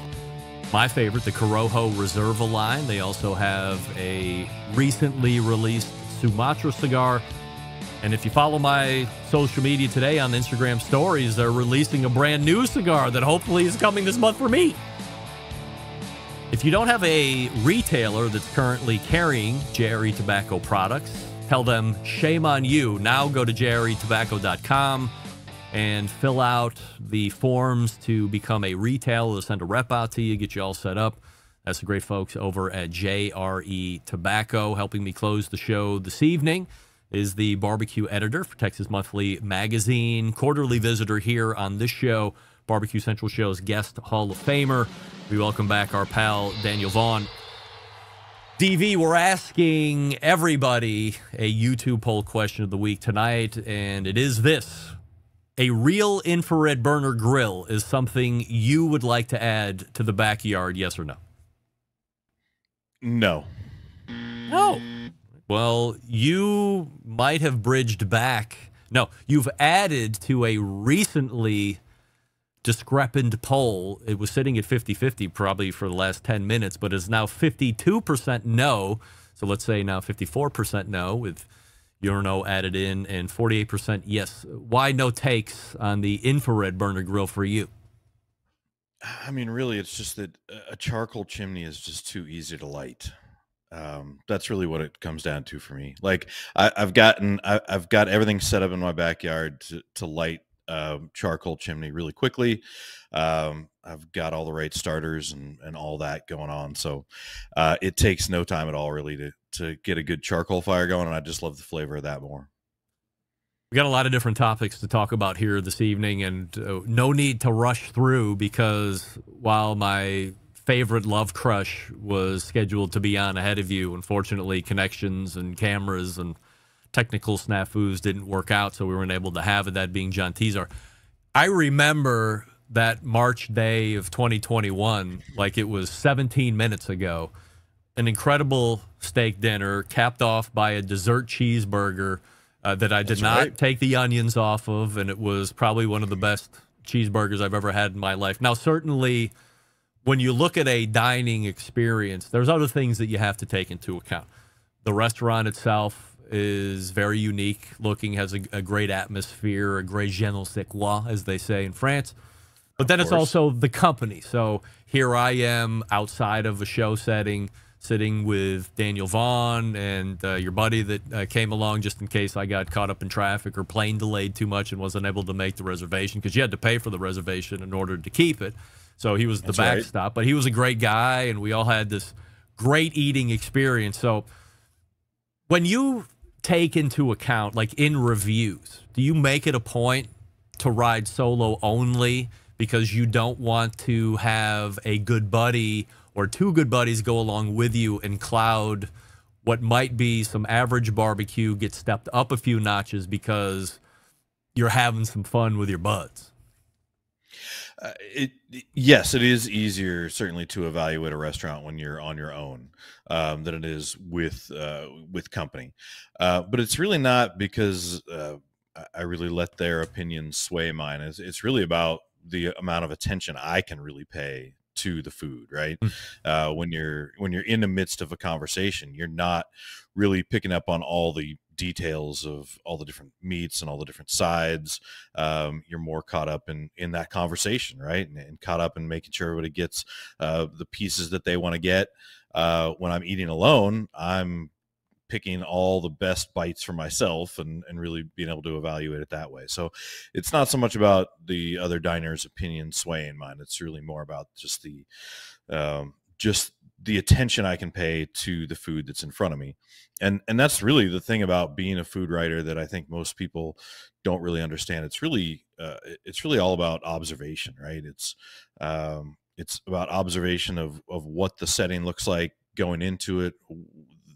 my favorite, the Corojo Reserva line. They also have a recently released Sumatra cigar. And if you follow my social media today on Instagram stories, they're releasing a brand new cigar that hopefully is coming this month for me. If you don't have a retailer that's currently carrying J R E Tobacco products, tell them shame on you. Now go to J R E tobacco dot com and fill out the forms to become a retailer. They'll send a rep out to you, get you all set up. That's the great folks over at J R E Tobacco. Helping me close the show this evening is the barbecue editor for Texas Monthly magazine, quarterly visitor here on this show, Barbecue Central Show's guest Hall of Famer. We welcome back our pal, Daniel Vaughn. D V, we're asking everybody a YouTube poll question of the week tonight, and it is this. A real infrared burner grill is something you would like to add to the backyard, yes or no? No. No. Well, you might have bridged back. No, you've added to a recently discrepant poll. It was sitting at fifty fifty probably for the last ten minutes, but is now fifty-two percent no. So let's say now fifty-four percent no with your no added in and forty-eight percent yes. Why no takes on the infrared burner grill for you? I mean, really, it's just that a charcoal chimney is just too easy to light. Um, that's really what it comes down to for me. Like I, I've gotten, I, I've got everything set up in my backyard to, to light um, charcoal chimney really quickly. Um, I've got all the right starters and, and all that going on. So uh, it takes no time at all really to, to get a good charcoal fire going. And I just love the flavor of that more. We got a lot of different topics to talk about here this evening, and uh, no need to rush through because while my favorite love crush was scheduled to be on ahead of you, unfortunately, connections and cameras and technical snafus didn't work out, so we weren't able to have it, that being John Tesar. I remember that March day of twenty twenty-one, like it was seventeen minutes ago, an incredible steak dinner capped off by a dessert cheeseburger uh, that I did That's not right. take the onions off of, and it was probably one of the best cheeseburgers I've ever had in my life. Now, certainly, when you look at a dining experience, there's other things that you have to take into account. The restaurant itself is very unique looking, has a, a great atmosphere, a great je ne sais quoi, as they say in France. But then it's also the company. So here I am outside of a show setting sitting with Daniel Vaughn and uh, your buddy that uh, came along just in case I got caught up in traffic or plane delayed too much and wasn't able to make the reservation, because you had to pay for the reservation in order to keep it. So he was the That's backstop, right. But he was a great guy, and we all had this great eating experience. So when you take into account, like in reviews, do you make it a point to ride solo only because you don't want to have a good buddy or two good buddies go along with you and cloud what might be some average barbecue get stepped up a few notches because you're having some fun with your buds? Uh, it, yes, it is easier certainly to evaluate a restaurant when you're on your own um, than it is with uh, with company. Uh, but it's really not because uh, I really let their opinion sway mine. It's, it's really about the amount of attention I can really pay to the food, right? Uh, when you're when you're in the midst of a conversation, you're not really picking up on all the details of all the different meats and all the different sides. Um, you're more caught up in in that conversation, right? And, and caught up in making sure everybody gets uh, the pieces that they want to get. Uh, when I'm eating alone, I'm picking all the best bites for myself and, and really being able to evaluate it that way. So it's not so much about the other diner's opinion swaying mine. It's really more about just the, um, just the attention I can pay to the food that's in front of me. And, and that's really the thing about being a food writer that I think most people don't really understand. It's really, uh, it's really all about observation, right? It's, um, it's about observation of, of what the setting looks like going into it,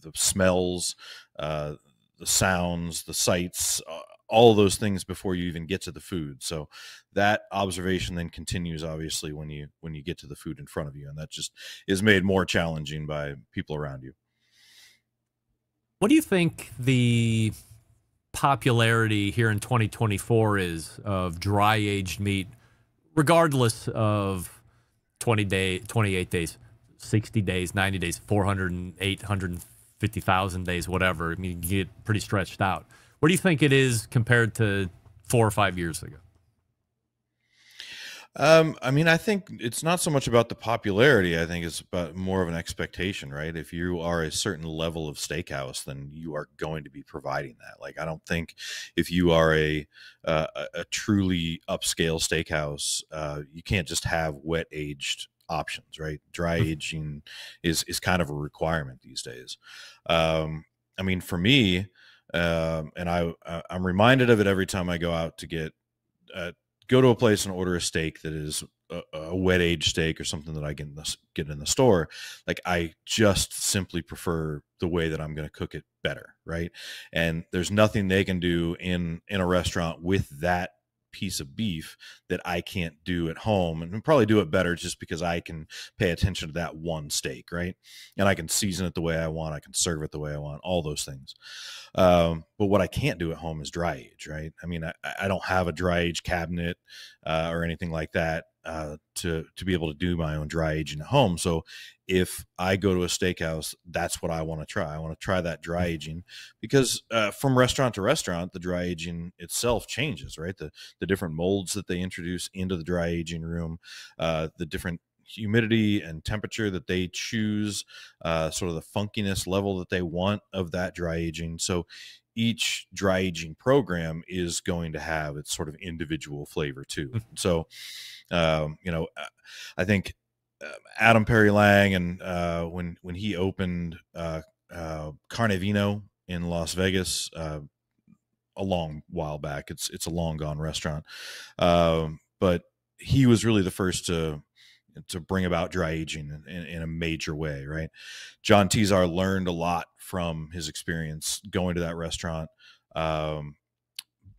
the smells, uh, the sounds, the sights, uh, all of those things before you even get to the food. So that observation then continues, obviously, when you when you get to the food in front of you, and that just is made more challenging by people around you. What do you think the popularity here in twenty twenty-four is of dry aged meat, regardless of twenty day, twenty-eight days, sixty days, ninety days, four hundred eight, one hundred fifty thousand days, whatever? I mean, you get pretty stretched out. What do you think it is compared to four or five years ago? Um, I mean, I think it's not so much about the popularity. I think it's about more of an expectation, right? If you are a certain level of steakhouse, then you are going to be providing that. Like, I don't think if you are a, uh, a truly upscale steakhouse, uh, you can't just have wet aged options, right? Dry aging is, is kind of a requirement these days. Um, I mean, for me, Um, and I, I'm reminded of it every time I go out to get, uh, go to a place and order a steak that is a, a wet aged steak or something that I can get, get in the store. Like, I just simply prefer the way that I'm going to cook it better. Right. And there's nothing they can do in, in a restaurant with that piece of beef that I can't do at home, and probably do it better just because I can pay attention to that one steak, right? And I can season it the way I want, I can serve it the way I want, all those things. Um, but what I can't do at home is dry age, right? I mean, I, I don't have a dry age cabinet uh, or anything like that uh, to, to be able to do my own dry aging at home. So if I go to a steakhouse, that's what I want to try. I want to try that dry aging, because uh, from restaurant to restaurant, the dry aging itself changes, right? The, the different molds that they introduce into the dry aging room, uh, the different humidity and temperature that they choose, uh, sort of the funkiness level that they want of that dry aging. So each dry aging program is going to have its sort of individual flavor too. So, um, you know, I think Adam Perry Lang, and uh, when when he opened uh, uh, Carne Vino in Las Vegas uh, a long while back, it's it's a long gone restaurant, um, but he was really the first to to bring about dry aging in, in, in a major way, right? John Tesar learned a lot from his experience going to that restaurant. Um,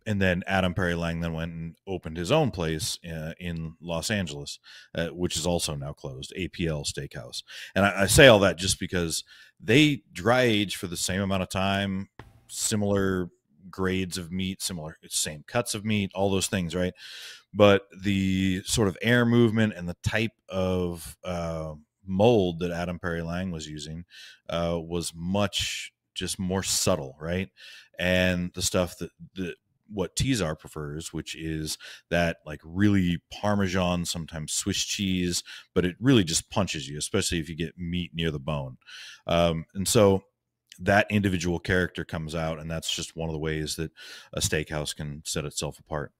And then Adam Perry Lang then went and opened his own place uh, in Los Angeles, uh, which is also now closed, A P L Steakhouse. And I, I say all that just because they dry age for the same amount of time, similar grades of meat, similar, same cuts of meat, all those things, right? But the sort of air movement and the type of uh, mold that Adam Perry Lang was using uh, was much just more subtle, right? And the stuff that the what Tesar prefers, which is that like really Parmesan, sometimes Swiss cheese, but it really just punches you, especially if you get meat near the bone. Um, and so that individual character comes out, and that's just one of the ways that a steakhouse can set itself apart.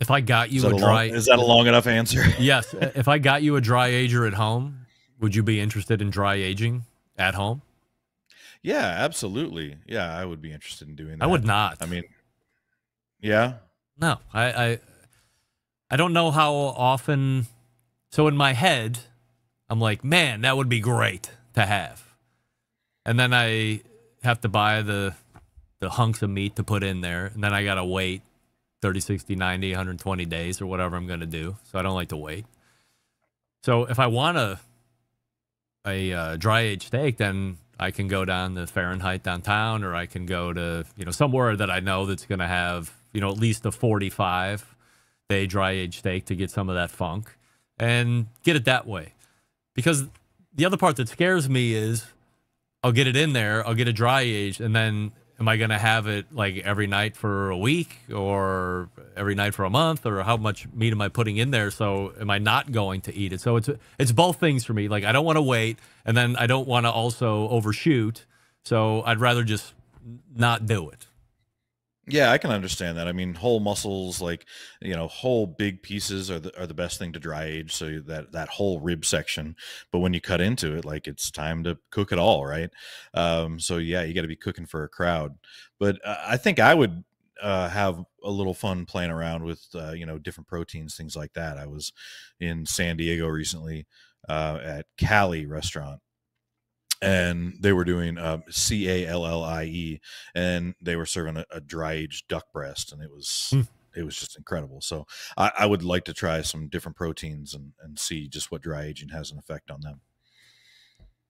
If I got you a dry, is that a long enough answer? Yes. If I got you a dry ager at home, would you be interested in dry aging at home? Yeah, absolutely. Yeah, I would be interested in doing that. I would not. I mean, yeah. No, I, I, I don't know how often. So in my head, I'm like, man, that would be great to have. And then I have to buy the, the hunks of meat to put in there. And then I got to wait thirty, sixty, ninety, one hundred twenty days or whatever I'm going to do. So I don't like to wait. So if I want a, a uh, dry aged steak, then I can go down to Fahrenheit downtown, or I can go to, you know, somewhere that I know that's going to have, you know, at least a forty-five day dry aged steak to get some of that funk and get it that way. Because the other part that scares me is I'll get it in there, I'll get a dry aged, and then am I going to have it like every night for a week or every night for a month, or how much meat am I putting in there? So am I not going to eat it? So it's, it's both things for me. Like, I don't want to wait, and then I don't want to also overshoot. So I'd rather just not do it. Yeah, I can understand that. I mean, whole muscles, like, you know, whole big pieces are the, are the best thing to dry age. So that, that whole rib section, but when you cut into it, like, it's time to cook it all. Right. Um, so yeah, you got to be cooking for a crowd, but uh, I think I would, uh, have a little fun playing around with, uh, you know, different proteins, things like that. I was in San Diego recently, uh, at Cali restaurant, and they were doing um, C A L L I E, and they were serving a, a dry aged duck breast, and it was mm. it was just incredible. So I, I would like to try some different proteins and, and see just what dry aging has an effect on them.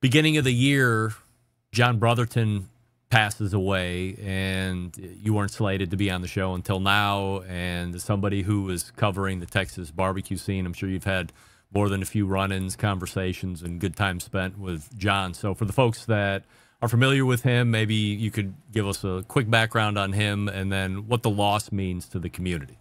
Beginning of the year, John Brotherton passes away, and you weren't slated to be on the show until now, and somebody who was covering the Texas barbecue scene. I'm sure you've had more than a few run-ins, conversations, and good time spent with John. So for the folks that are familiar with him, maybe you could give us a quick background on him and then what the loss means to the community.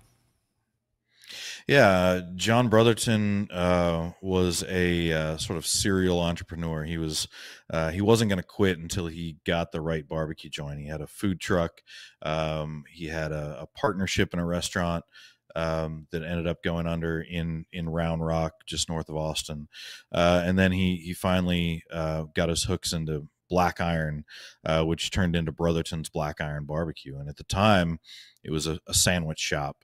Yeah, John Brotherton uh, was a uh, sort of serial entrepreneur. He was uh, he wasn't going to quit until he got the right barbecue joint. He had a food truck. Um, he had a, a partnership in a restaurant Um, that ended up going under in in Round Rock, just north of Austin, uh, and then he he finally uh, got his hooks into Black Iron, uh, which turned into Brotherton's Black Iron Barbecue. And at the time, it was a, a sandwich shop,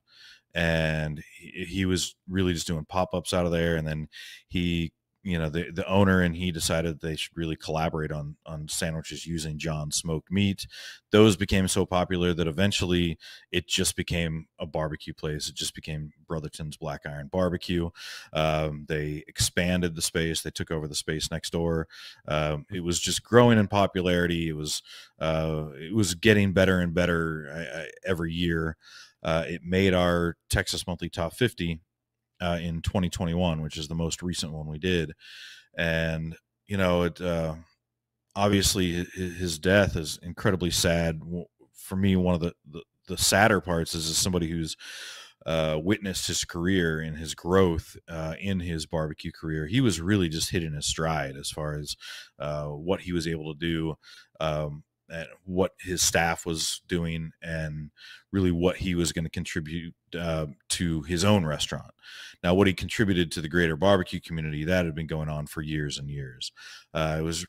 and he, he was really just doing pop ups out of there. And then he, you know, the, the owner and he decided they should really collaborate on, on sandwiches using John smoked meat. Those became so popular that eventually it just became a barbecue place. It just became Brotherton's Black Iron Barbecue. Um, they expanded the space. They took over the space next door. Um, it was just growing in popularity. It was, uh, it was getting better and better I, I, every year. Uh, it made our Texas Monthly Top fifty. Uh, in twenty twenty-one, which is the most recent one we did. And, you know, it, uh, obviously his death is incredibly sad. For me, one of the, the, the sadder parts is as somebody who's uh, witnessed his career and his growth uh, in his barbecue career. He was really just hitting his stride as far as uh, what he was able to do, um, and what his staff was doing, and really what he was going to contribute uh, to his own restaurant. Now, what he contributed to the greater barbecue community, that had been going on for years and years. Uh, it was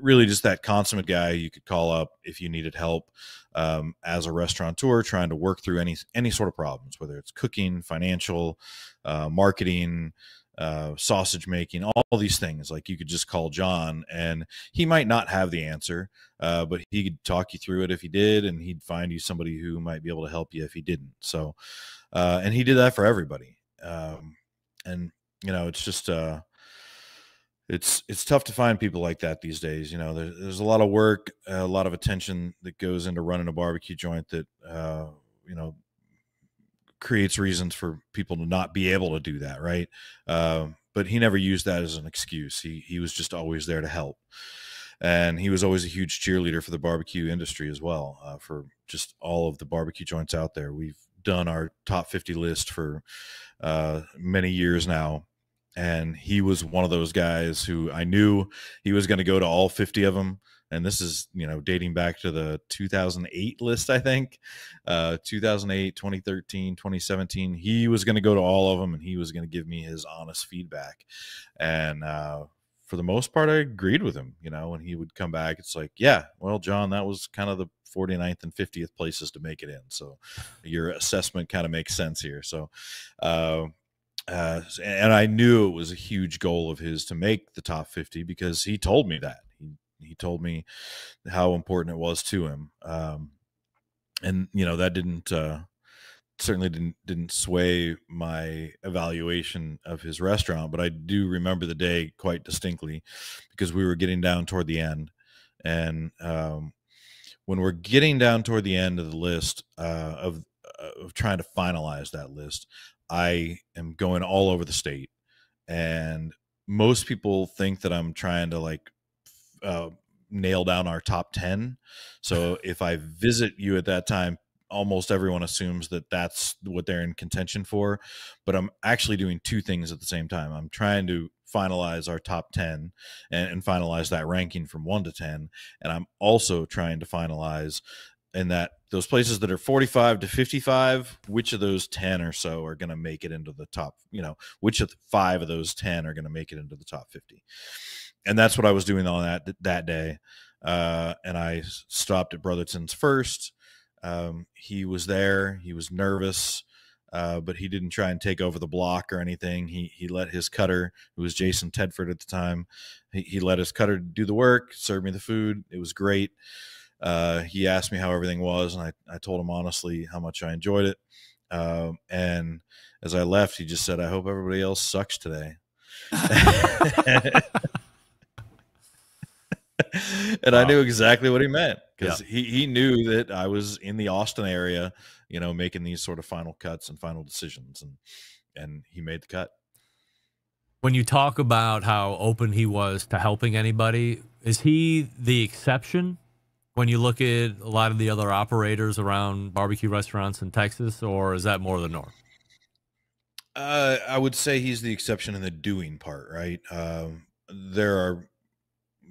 really just that consummate guy you could call up if you needed help um, as a restaurateur trying to work through any, any sort of problems, whether it's cooking, financial, uh, marketing, uh, sausage making, all, all these things. Like, you could just call John, and he might not have the answer, uh, but he could talk you through it if he did, and he'd find you somebody who might be able to help you if he didn't. So, uh, and he did that for everybody. Um, and you know, it's just, uh, it's, it's tough to find people like that these days. You know, there's, there's a lot of work, a lot of attention that goes into running a barbecue joint that, uh, you know, creates reasons for people to not be able to do that. Right. Um, uh, but he never used that as an excuse. He, he was just always there to help. And he was always a huge cheerleader for the barbecue industry as well, uh, for just all of the barbecue joints out there. We've done our top fifty list for uh, many years now. And he was one of those guys who I knew he was going to go to all fifty of them. And this is, you know, dating back to the two thousand eight list, I think, uh, two thousand eight, twenty thirteen, twenty seventeen. He was going to go to all of them, and he was going to give me his honest feedback. And uh, for the most part, I agreed with him. You know, when he would come back, it's like, yeah, well, John, that was kind of the forty-ninth and fiftieth places to make it in. So your assessment kind of makes sense here. So, uh, uh, and I knew it was a huge goal of his to make the top fifty because he told me that. He told me how important it was to him. Um, and, you know, that didn't, uh, certainly didn't, didn't sway my evaluation of his restaurant, but I do remember the day quite distinctly because we were getting down toward the end. And, um, when we're getting down toward the end of the list, uh, of, of trying to finalize that list, I am going all over the state. And most people think that I'm trying to like, Uh, nail down our top ten. So if I visit you at that time, almost everyone assumes that that's what they're in contention for, but I'm actually doing two things at the same time. I'm trying to finalize our top ten and, and finalize that ranking from one to ten. And I'm also trying to finalize in that those places that are forty-five to fifty-five, which of those ten or so are going to make it into the top, you know, which of the five of those ten are going to make it into the top fifty. And that's what I was doing on that that day. Uh, and I stopped at Brotherton's first. Um, he was there. He was nervous, uh, but he didn't try and take over the block or anything. He he let his cutter, who was Jason Tedford at the time, he, he let his cutter do the work, served me the food. It was great. Uh, he asked me how everything was, and I, I told him honestly how much I enjoyed it. Um, and as I left, he just said, "I hope everybody else sucks today." And wow. I knew exactly what he meant because yeah. he, he knew that I was in the Austin area, you know, making these sort of final cuts and final decisions. And, and he made the cut. When you talk about how open he was to helping anybody, is he the exception when you look at a lot of the other operators around barbecue restaurants in Texas, or is that more the norm? Uh, I would say he's the exception in the doing part, right? Um, there are,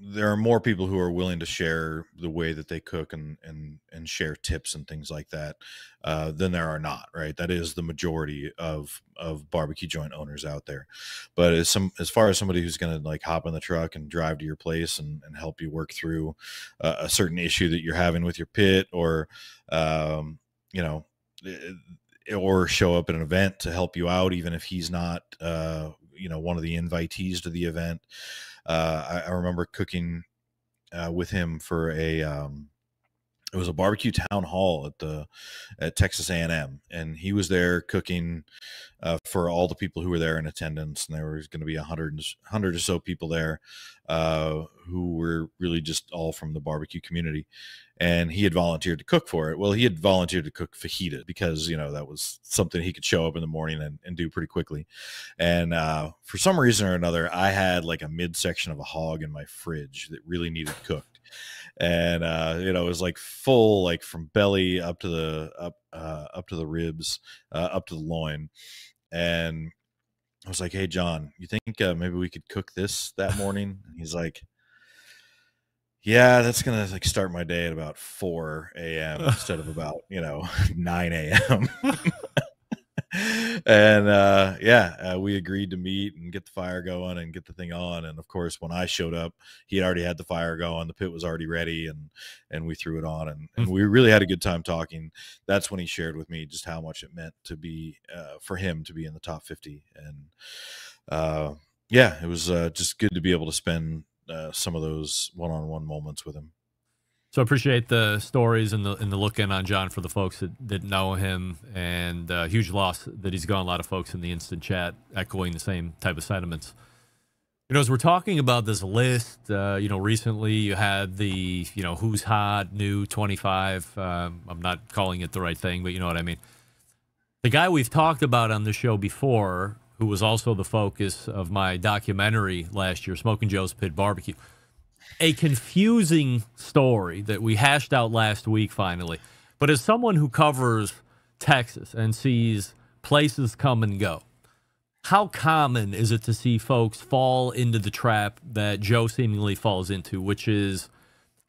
there are more people who are willing to share the way that they cook and, and, and share tips and things like that, uh, than there are not, right? That is the majority of, of barbecue joint owners out there. But as some, as far as somebody who's going to like hop in the truck and drive to your place and, and help you work through uh, a certain issue that you're having with your pit or, um, you know, or show up at an event to help you out, even if he's not, uh, you know, one of the invitees to the event. Uh, I, I remember cooking uh, with him for a, um, it was a barbecue town hall at the, at Texas A and M, and he was there cooking uh, for all the people who were there in attendance. And there was going to be a hundred, hundred or so people there uh, who were really just all from the barbecue community. And he had volunteered to cook for it. Well, he had volunteered to cook fajita because, you know, that was something he could show up in the morning and, and do pretty quickly. And uh, for some reason or another, I had like a midsection of a hog in my fridge that really needed cooked. And, uh, you know, it was like full, like from belly up to the, up, uh, up to the ribs, uh, up to the loin. And I was like, "Hey, John, you think uh, maybe we could cook this that morning?" And he's like, "Yeah, that's gonna like start my day at about four A M instead of about, you know, nine A M And uh, yeah, uh, we agreed to meet and get the fire going and get the thing on. And of course, when I showed up, he had already had the fire going. The pit was already ready, and and we threw it on, and, and we really had a good time talking. That's when he shared with me just how much it meant to be uh, for him to be in the top fifty. And uh, yeah, it was uh, just good to be able to spend Uh, some of those one-on-one moments with him. So I appreciate the stories and the, and the look in on John for the folks that, that know him, and uh, huge loss that he's gone. A lot of folks in the instant chat echoing the same type of sentiments. You know, as we're talking about this list, uh, you know, recently you had the, you know, who's hot, new twenty-five. Um, I'm not calling it the right thing, but you know what I mean. The guy we've talked about on the show before, who was also the focus of my documentary last year, Smokin' Joe's Pit Barbecue. a confusing story that we hashed out last week finally. But as someone who covers Texas and sees places come and go, how common is it to see folks fall into the trap that Joe seemingly falls into, which is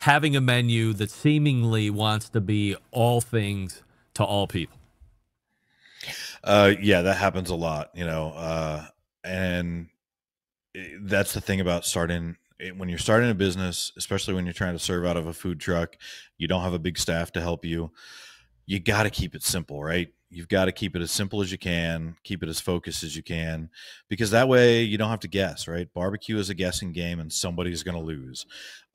having a menu that seemingly wants to be all things to all people? Uh, yeah, that happens a lot, you know, uh, and that's the thing about starting when you're starting a business, especially when you're trying to serve out of a food truck, you don't have a big staff to help you. You got to keep it simple, right? You've got to keep it as simple as you can, keep it as focused as you can, because that way you don't have to guess, right? Barbecue is a guessing game and somebody's going to lose.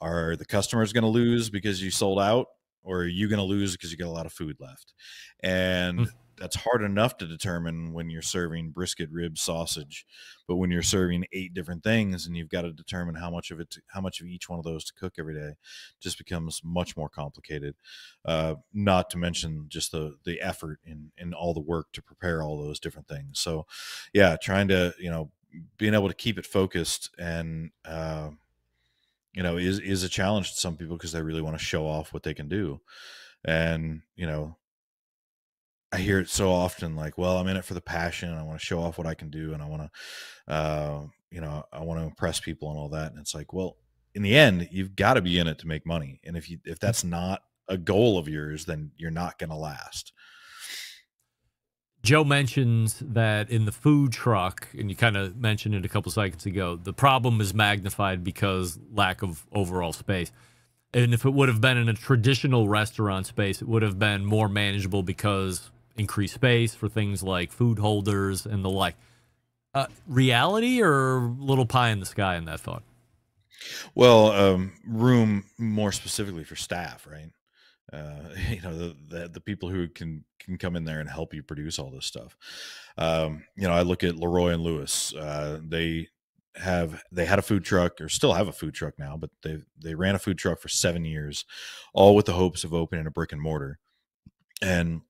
Are the customers going to lose because you sold out, or are you going to lose because you got a lot of food left? And mm. that's hard enough to determine when you're serving brisket, ribs, sausage, but when you're serving eight different things and you've got to determine how much of it, to, how much of each one of those to cook every day, just becomes much more complicated. Uh, not to mention just the, the effort and, and all the work to prepare all those different things. So yeah, trying to, you know, being able to keep it focused and, uh, you know, is, is a challenge to some people because they really want to show off what they can do. And, you know, I hear it so often, like, well, I'm in it for the passion and I want to show off what I can do. And I want to, uh, you know, I want to impress people and all that. And it's like, well, in the end, you've got to be in it to make money. And if you, if that's not a goal of yours, then you're not going to last. Joe mentions that in the food truck, and you kind of mentioned it a couple seconds ago, the problem is magnified because lack of overall space. And if it would have been in a traditional restaurant space, it would have been more manageable because increased space for things like food holders and the like. Uh, reality or little pie in the sky in that thought? Well, um, room more specifically for staff, right? Uh, you know, the, the, the people who can, can come in there and help you produce all this stuff. Um, you know, I look at Leroy and Lewis, uh, they have, they had a food truck or still have a food truck now, but they, they ran a food truck for seven years, all with the hopes of opening a brick and mortar. And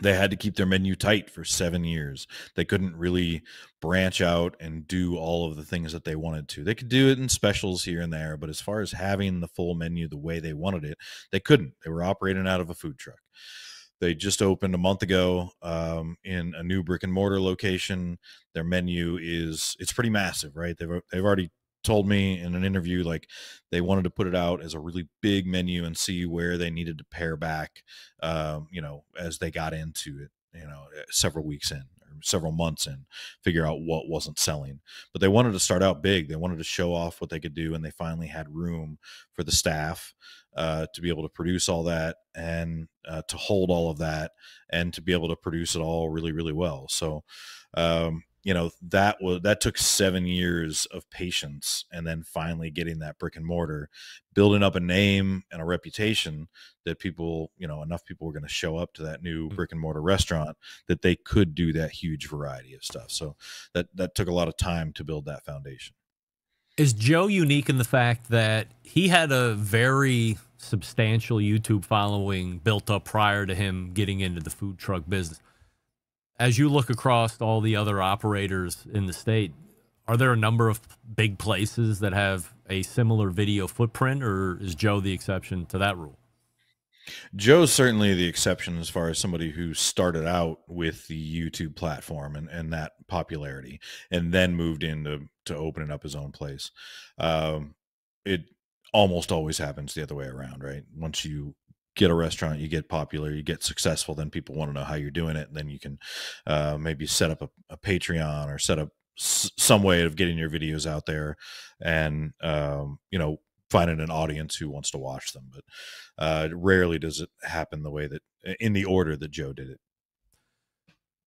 they had to keep their menu tight for seven years. They couldn't really branch out and do all of the things that they wanted to. They could do it in specials here and there, but as far as having the full menu the way they wanted it, they couldn't. They were operating out of a food truck. They just opened a month ago um, in a new brick and mortar location. Their menu is, it's pretty massive, right? They've, they've already told me in an interview, like they wanted to put it out as a really big menu and see where they needed to pare back, um, you know, as they got into it, you know, several weeks in or several months in, figure out what wasn't selling. But they wanted to start out big. They wanted to show off what they could do. And they finally had room for the staff uh, to be able to produce all that and uh, to hold all of that and to be able to produce it all really, really well. So, um, you know, that was, that took seven years of patience and then finally getting that brick and mortar, building up a name and a reputation that people, you know, enough people were going to show up to that new brick and mortar restaurant that they could do that huge variety of stuff. So that, that took a lot of time to build that foundation. Is Joe unique in the fact that he had a very substantial YouTube following built up prior to him getting into the food truck business? As you look across all the other operators in the state, are there a number of big places that have a similar video footprint, or is Joe the exception to that rule? Joe's certainly the exception as far as somebody who started out with the YouTube platform and, and that popularity and then moved into to opening up his own place. Um, it almost always happens the other way around, right? Once you get a restaurant, you get popular, you get successful, then people want to know how you're doing it. And then you can uh, maybe set up a, a Patreon or set up s some way of getting your videos out there and, um, you know, finding an audience who wants to watch them. But uh, rarely does it happen the way that, in the order that Joe did it.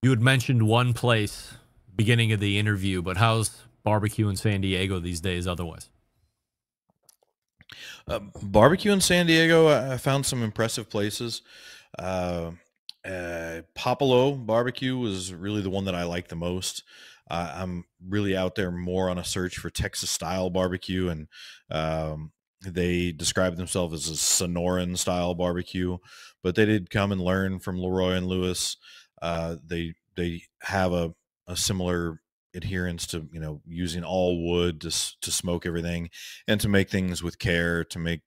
You had mentioned one place beginning of the interview, but how's barbecue in San Diego these days otherwise? Uh, barbecue in San Diego, I found some impressive places. Uh, uh, Popolo Barbecue was really the one that I liked the most. Uh, I'm really out there more on a search for Texas style barbecue, and um, they describe themselves as a Sonoran style barbecue, but they did come and learn from Leroy and Lewis. Uh, they, they have a, a similar adherence to, you know, using all wood to, to smoke everything and to make things with care, to make,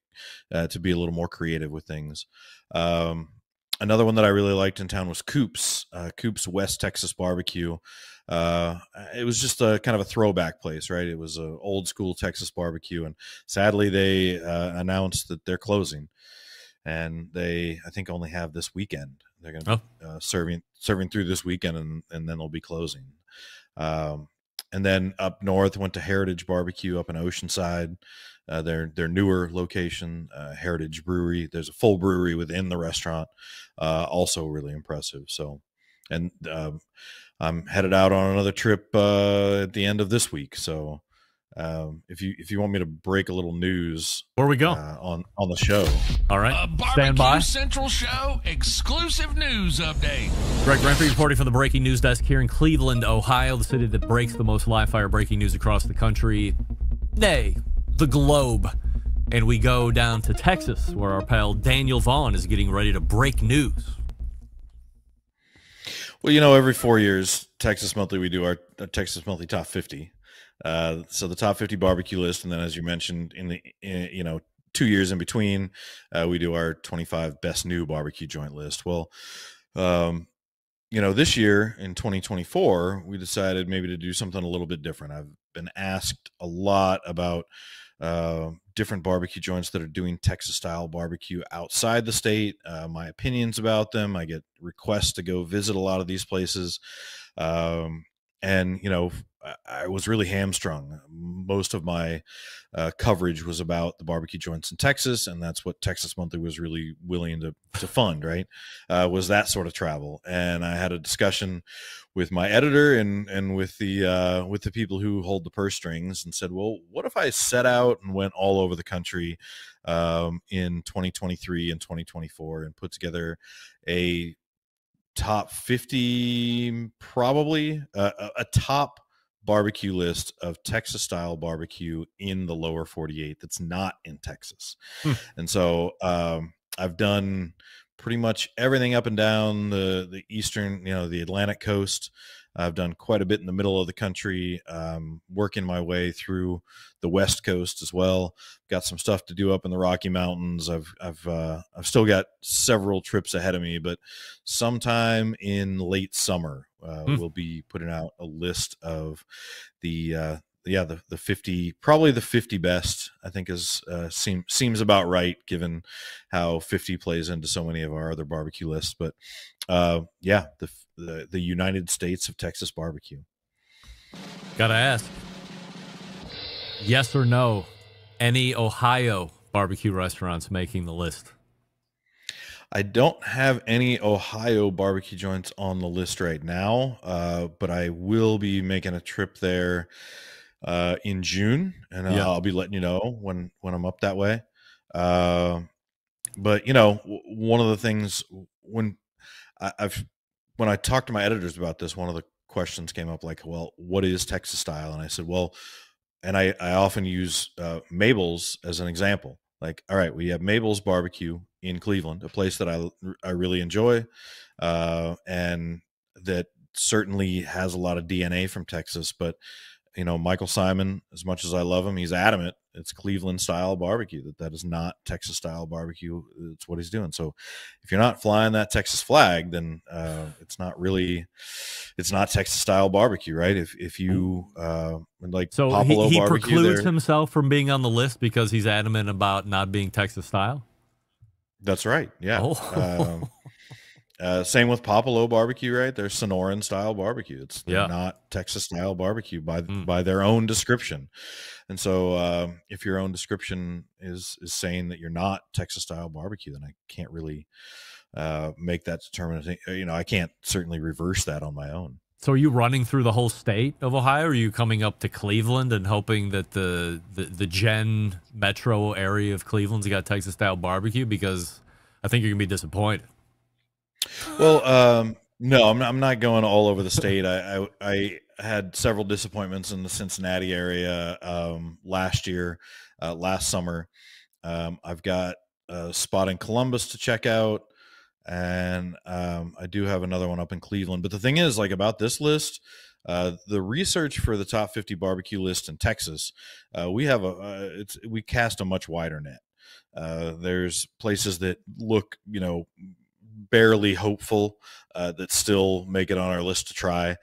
uh, to be a little more creative with things. Um, Another one that I really liked in town was Coop's, uh, Coop's West Texas Barbecue. Uh, it was just a kind of a throwback place, right? It was an old school Texas barbecue, and sadly they uh, announced that they're closing, and they, I think, only have this weekend. They're going to oh. uh, serving serving through this weekend, and, and then they'll be closing. Um, and then up north, went to Heritage Barbecue up in Oceanside. Uh, their their newer location, uh, Heritage Brewery. There's a full brewery within the restaurant, uh, also really impressive. So, and uh, I'm headed out on another trip uh, at the end of this week. So, um, if you if you want me to break a little news, where we go uh, on on the show. All right, uh, stand by. Central Show exclusive news update. Greg Renfrey reporting from the breaking news desk here in Cleveland, Ohio, the city that breaks the most live fire breaking news across the country. Nay. The globe. And we go down to Texas, where our pal Daniel Vaughn is getting ready to break news. Well, you know, every four years, Texas Monthly, we do our, our Texas Monthly Top fifty. Uh, so the Top fifty barbecue list, and then, as you mentioned, in the in, you know two years in between, uh, we do our twenty-five best new barbecue joint list. Well, um, you know, this year in twenty twenty-four, we decided maybe to do something a little bit different. I've been asked a lot about uh different barbecue joints that are doing Texas style barbecue outside the state, uh, my opinions about them. I get requests to go visit a lot of these places, um and you know I was really hamstrung. Most of my uh, coverage was about the barbecue joints in Texas, and that's what Texas Monthly was really willing to, to fund, right? Uh, was that sort of travel. And I had a discussion with my editor and, and with the uh, with the people who hold the purse strings, and said, well, what if I set out and went all over the country um, in twenty twenty-three and twenty twenty-four and put together a top fifty, probably, uh, a, a top barbecue list of Texas style barbecue in the lower forty-eight that's not in Texas. Hmm. And so um, I've done pretty much everything up and down the, the eastern, you know, the Atlantic coast. I've done quite a bit in the middle of the country, um, working my way through the West Coast as well. Got some stuff to do up in the Rocky Mountains. I've, I've, uh, I've still got several trips ahead of me, but sometime in late summer, uh, mm. we'll be putting out a list of the, uh, yeah, the, the fifty, probably the fifty best, I think is, uh, seem, seems about right, given how fifty plays into so many of our other barbecue lists. But, uh, yeah, the, the, the United States of Texas barbecue. Gotta ask, yes or no, any Ohio barbecue restaurants making the list? I don't have any Ohio barbecue joints on the list right now, uh, but I will be making a trip there uh, in June, and yeah. I'll be letting you know when, when I'm up that way. Uh, but you know, one of the things when I, I've, when I talked to my editors about this, one of the questions came up like, well, what is Texas style? And I said, well, and I, I often use uh, Mabel's as an example. Like, all right, we have Mabel's Barbecue in Cleveland, a place that I, I really enjoy, uh, and that certainly has a lot of D N A from Texas. But, you know, Michael Simon, as much as I love him, he's adamant it's Cleveland-style barbecue, that that is not Texas-style barbecue. It's what he's doing. So if you're not flying that Texas flag, then uh, it's not really – it's not Texas-style barbecue, right? If if you uh, – like so Popolo he, he barbecue precludes there. himself from being on the list because he's adamant about not being Texas-style? That's right, yeah. Oh. Um, Uh, same with Popolo Barbecue, right? They're Sonoran style barbecue. It's yeah. not Texas style barbecue by mm. by their own description. And so, uh, if your own description is is saying that you're not Texas style barbecue, then I can't really uh, make that determination. You know, I can't certainly reverse that on my own. So, are you running through the whole state of Ohio? Or are you coming up to Cleveland and hoping that the the, the Gen Metro area of Cleveland's got Texas style barbecue? Because I think you're gonna be disappointed. Well, um, no, I'm, I'm not going all over the state. I, I, I had several disappointments in the Cincinnati area um, last year, uh, last summer. Um, I've got a spot in Columbus to check out, and um, I do have another one up in Cleveland. But the thing is, like, about this list, Uh, the research for the top fifty barbecue list in Texas, uh, we have a uh, it's we cast a much wider net. Uh, there's places that look, you know, barely hopeful uh, that still make it on our list to try.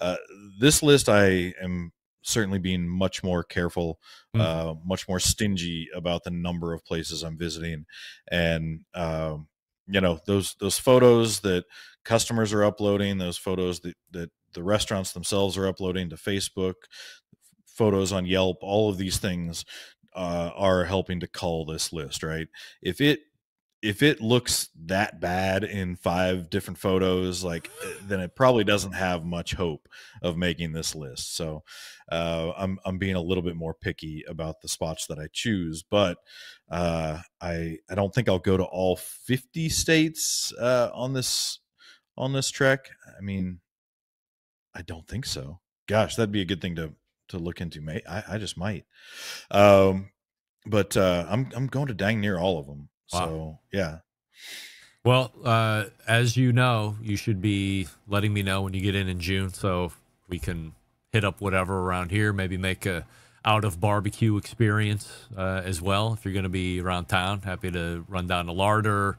Uh, this list, I am certainly being much more careful, mm. uh, much more stingy about the number of places I'm visiting. And, um, you know, those, those photos that customers are uploading, those photos that, that the restaurants themselves are uploading to Facebook, photos on Yelp, all of these things uh, are helping to cull this list, right? If it, if it looks that bad in five different photos, like, then it probably doesn't have much hope of making this list. So uh, I'm, I'm being a little bit more picky about the spots that I choose, but uh, I, I don't think I'll go to all fifty states uh, on this, on this trek. I mean, I don't think so. Gosh, that'd be a good thing to, to look into, mate. I, I just might. Um, but uh, I'm, I'm going to dang near all of them. Wow. So, yeah. Well, uh, as you know, you should be letting me know when you get in in June so we can hit up whatever around here, maybe make a out of barbecue experience uh, as well. If you're going to be around town, happy to run down to Larder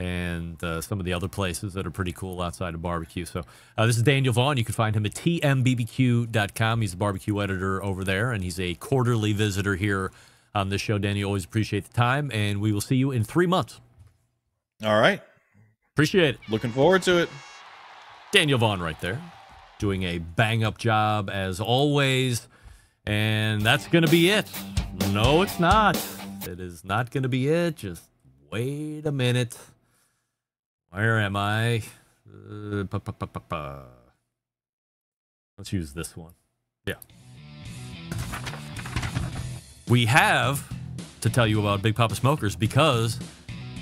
and uh, some of the other places that are pretty cool outside of barbecue. So uh, this is Daniel Vaughn. You can find him at T M B B Q dot com. He's the barbecue editor over there, and he's a quarterly visitor here on this show. Danny, always appreciate the time, and we will see you in three months. All right. Appreciate it. Looking forward to it. Daniel Vaughn right there doing a bang-up job as always, and that's going to be it. No, it's not. It is not going to be it. Just wait a minute. Where am I? Uh, pa, pa, pa, pa, pa. Let's use this one. Yeah. We have to tell you about Big Papa Smokers because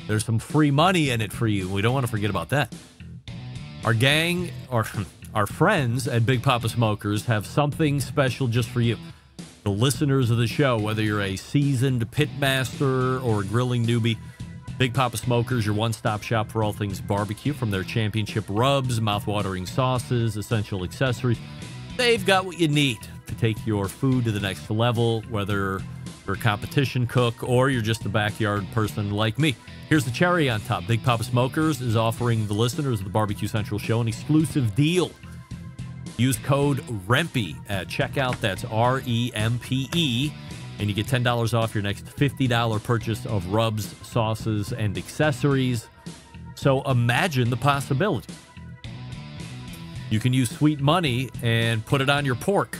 there's some free money in it for you. We don't want to forget about that. Our gang, or our friends at Big Papa Smokers have something special just for you. The listeners of the show, whether you're a seasoned pitmaster or a grilling newbie, Big Papa Smokers, your one-stop shop for all things barbecue, from their championship rubs, mouth-watering sauces, essential accessories. They've got what you need to take your food to the next level, whether you're a competition cook or you're just a backyard person like me. Here's the cherry on top. Big Papa Smokers is offering the listeners of the Barbecue Central Show an exclusive deal. Use code REMPE at checkout. That's R E M P E. And you get ten dollars off your next fifty dollar purchase of rubs, sauces, and accessories. So imagine the possibility. You can use sweet money and put it on your pork.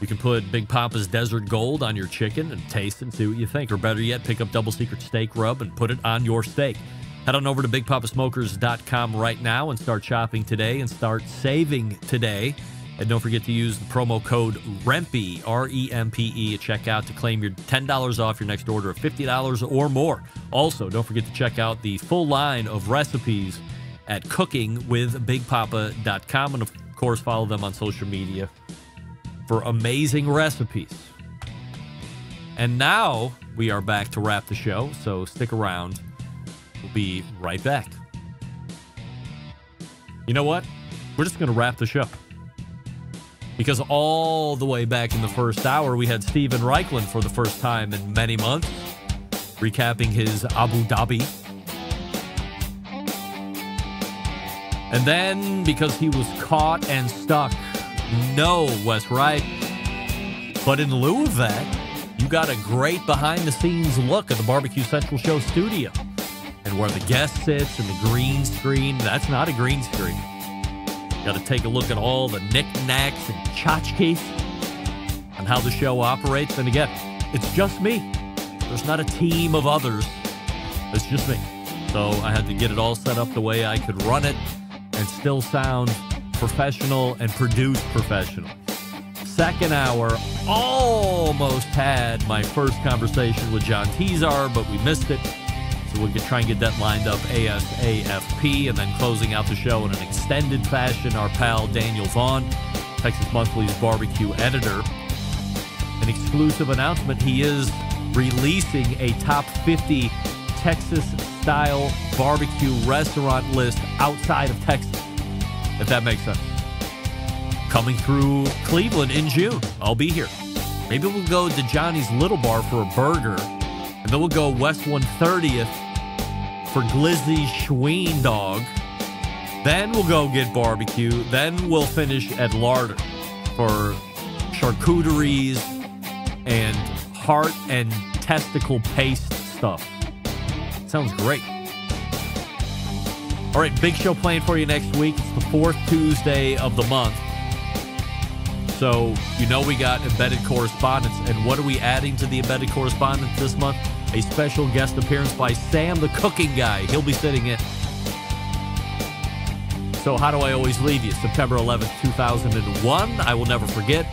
You can put Big Papa's Desert Gold on your chicken and taste and see what you think. Or better yet, pick up Double Secret Steak Rub and put it on your steak. Head on over to Big Papa Smokers dot com right now and start shopping today and start saving today. And don't forget to use the promo code REMPE, R E M P E, at checkout to claim your ten dollars off your next order of fifty dollars or more. Also, don't forget to check out the full line of recipes at cooking with big papa dot com. And, of course, follow them on social media for amazing recipes. And now we are back to wrap the show, so stick around. We'll be right back. You know what? We're just going to wrap the show. Because all the way back in the first hour, we had Steven Raichlen for the first time in many months, recapping his Abu Dhabi. And then, because he was caught and stuck, no, Wes Wright. But in lieu of that, you got a great behind-the-scenes look at the Barbecue Central Show studio and where the guest sits and the green screen. That's not a green screen. Got to take a look at all the knickknacks and tchotchkes and how the show operates. And again, it's just me. There's not a team of others. It's just me. So I had to get it all set up the way I could run it and still sound professional and produce professional. Second hour, almost had my first conversation with John Tesar, but we missed it. So we'll get, try and get that lined up ASAFP, and then closing out the show in an extended fashion, our pal Daniel Vaughn, Texas Monthly's barbecue editor. An exclusive announcement. He is releasing a top fifty Texas-style barbecue restaurant list outside of Texas. If that makes sense. coming through Cleveland in June. I'll be here. Maybe we'll go to Johnny's Little Bar for a burger, and then we'll go West one thirtieth for Glizzy's Schween Dog. Then we'll go get barbecue. Then we'll finish at Larder for charcuteries and heart and testicle paste stuff. Sounds great. All right, big show playing for you next week. It's the fourth Tuesday of the month. So you know we got embedded correspondence. And what are we adding to the embedded correspondence this month? A special guest appearance by Sam the Cooking Guy. He'll be sitting in. So how do I always leave you? September eleventh, two thousand one. I will never forget.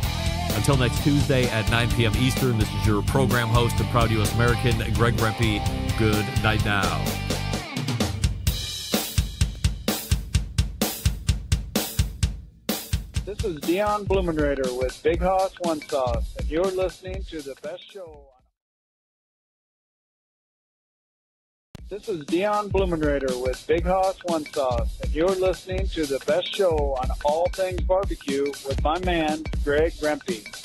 Until next Tuesday at nine p m Eastern, this is your program host and proud U S American, Greg Rempe. Good night now. This is Dion Blumenrader with Big Hoss One Sauce, and you're listening to the best show. This is Dion Blumenrader with Big Hoss One Sauce, and you're listening to the best show on all things barbecue with my man, Greg Rempe.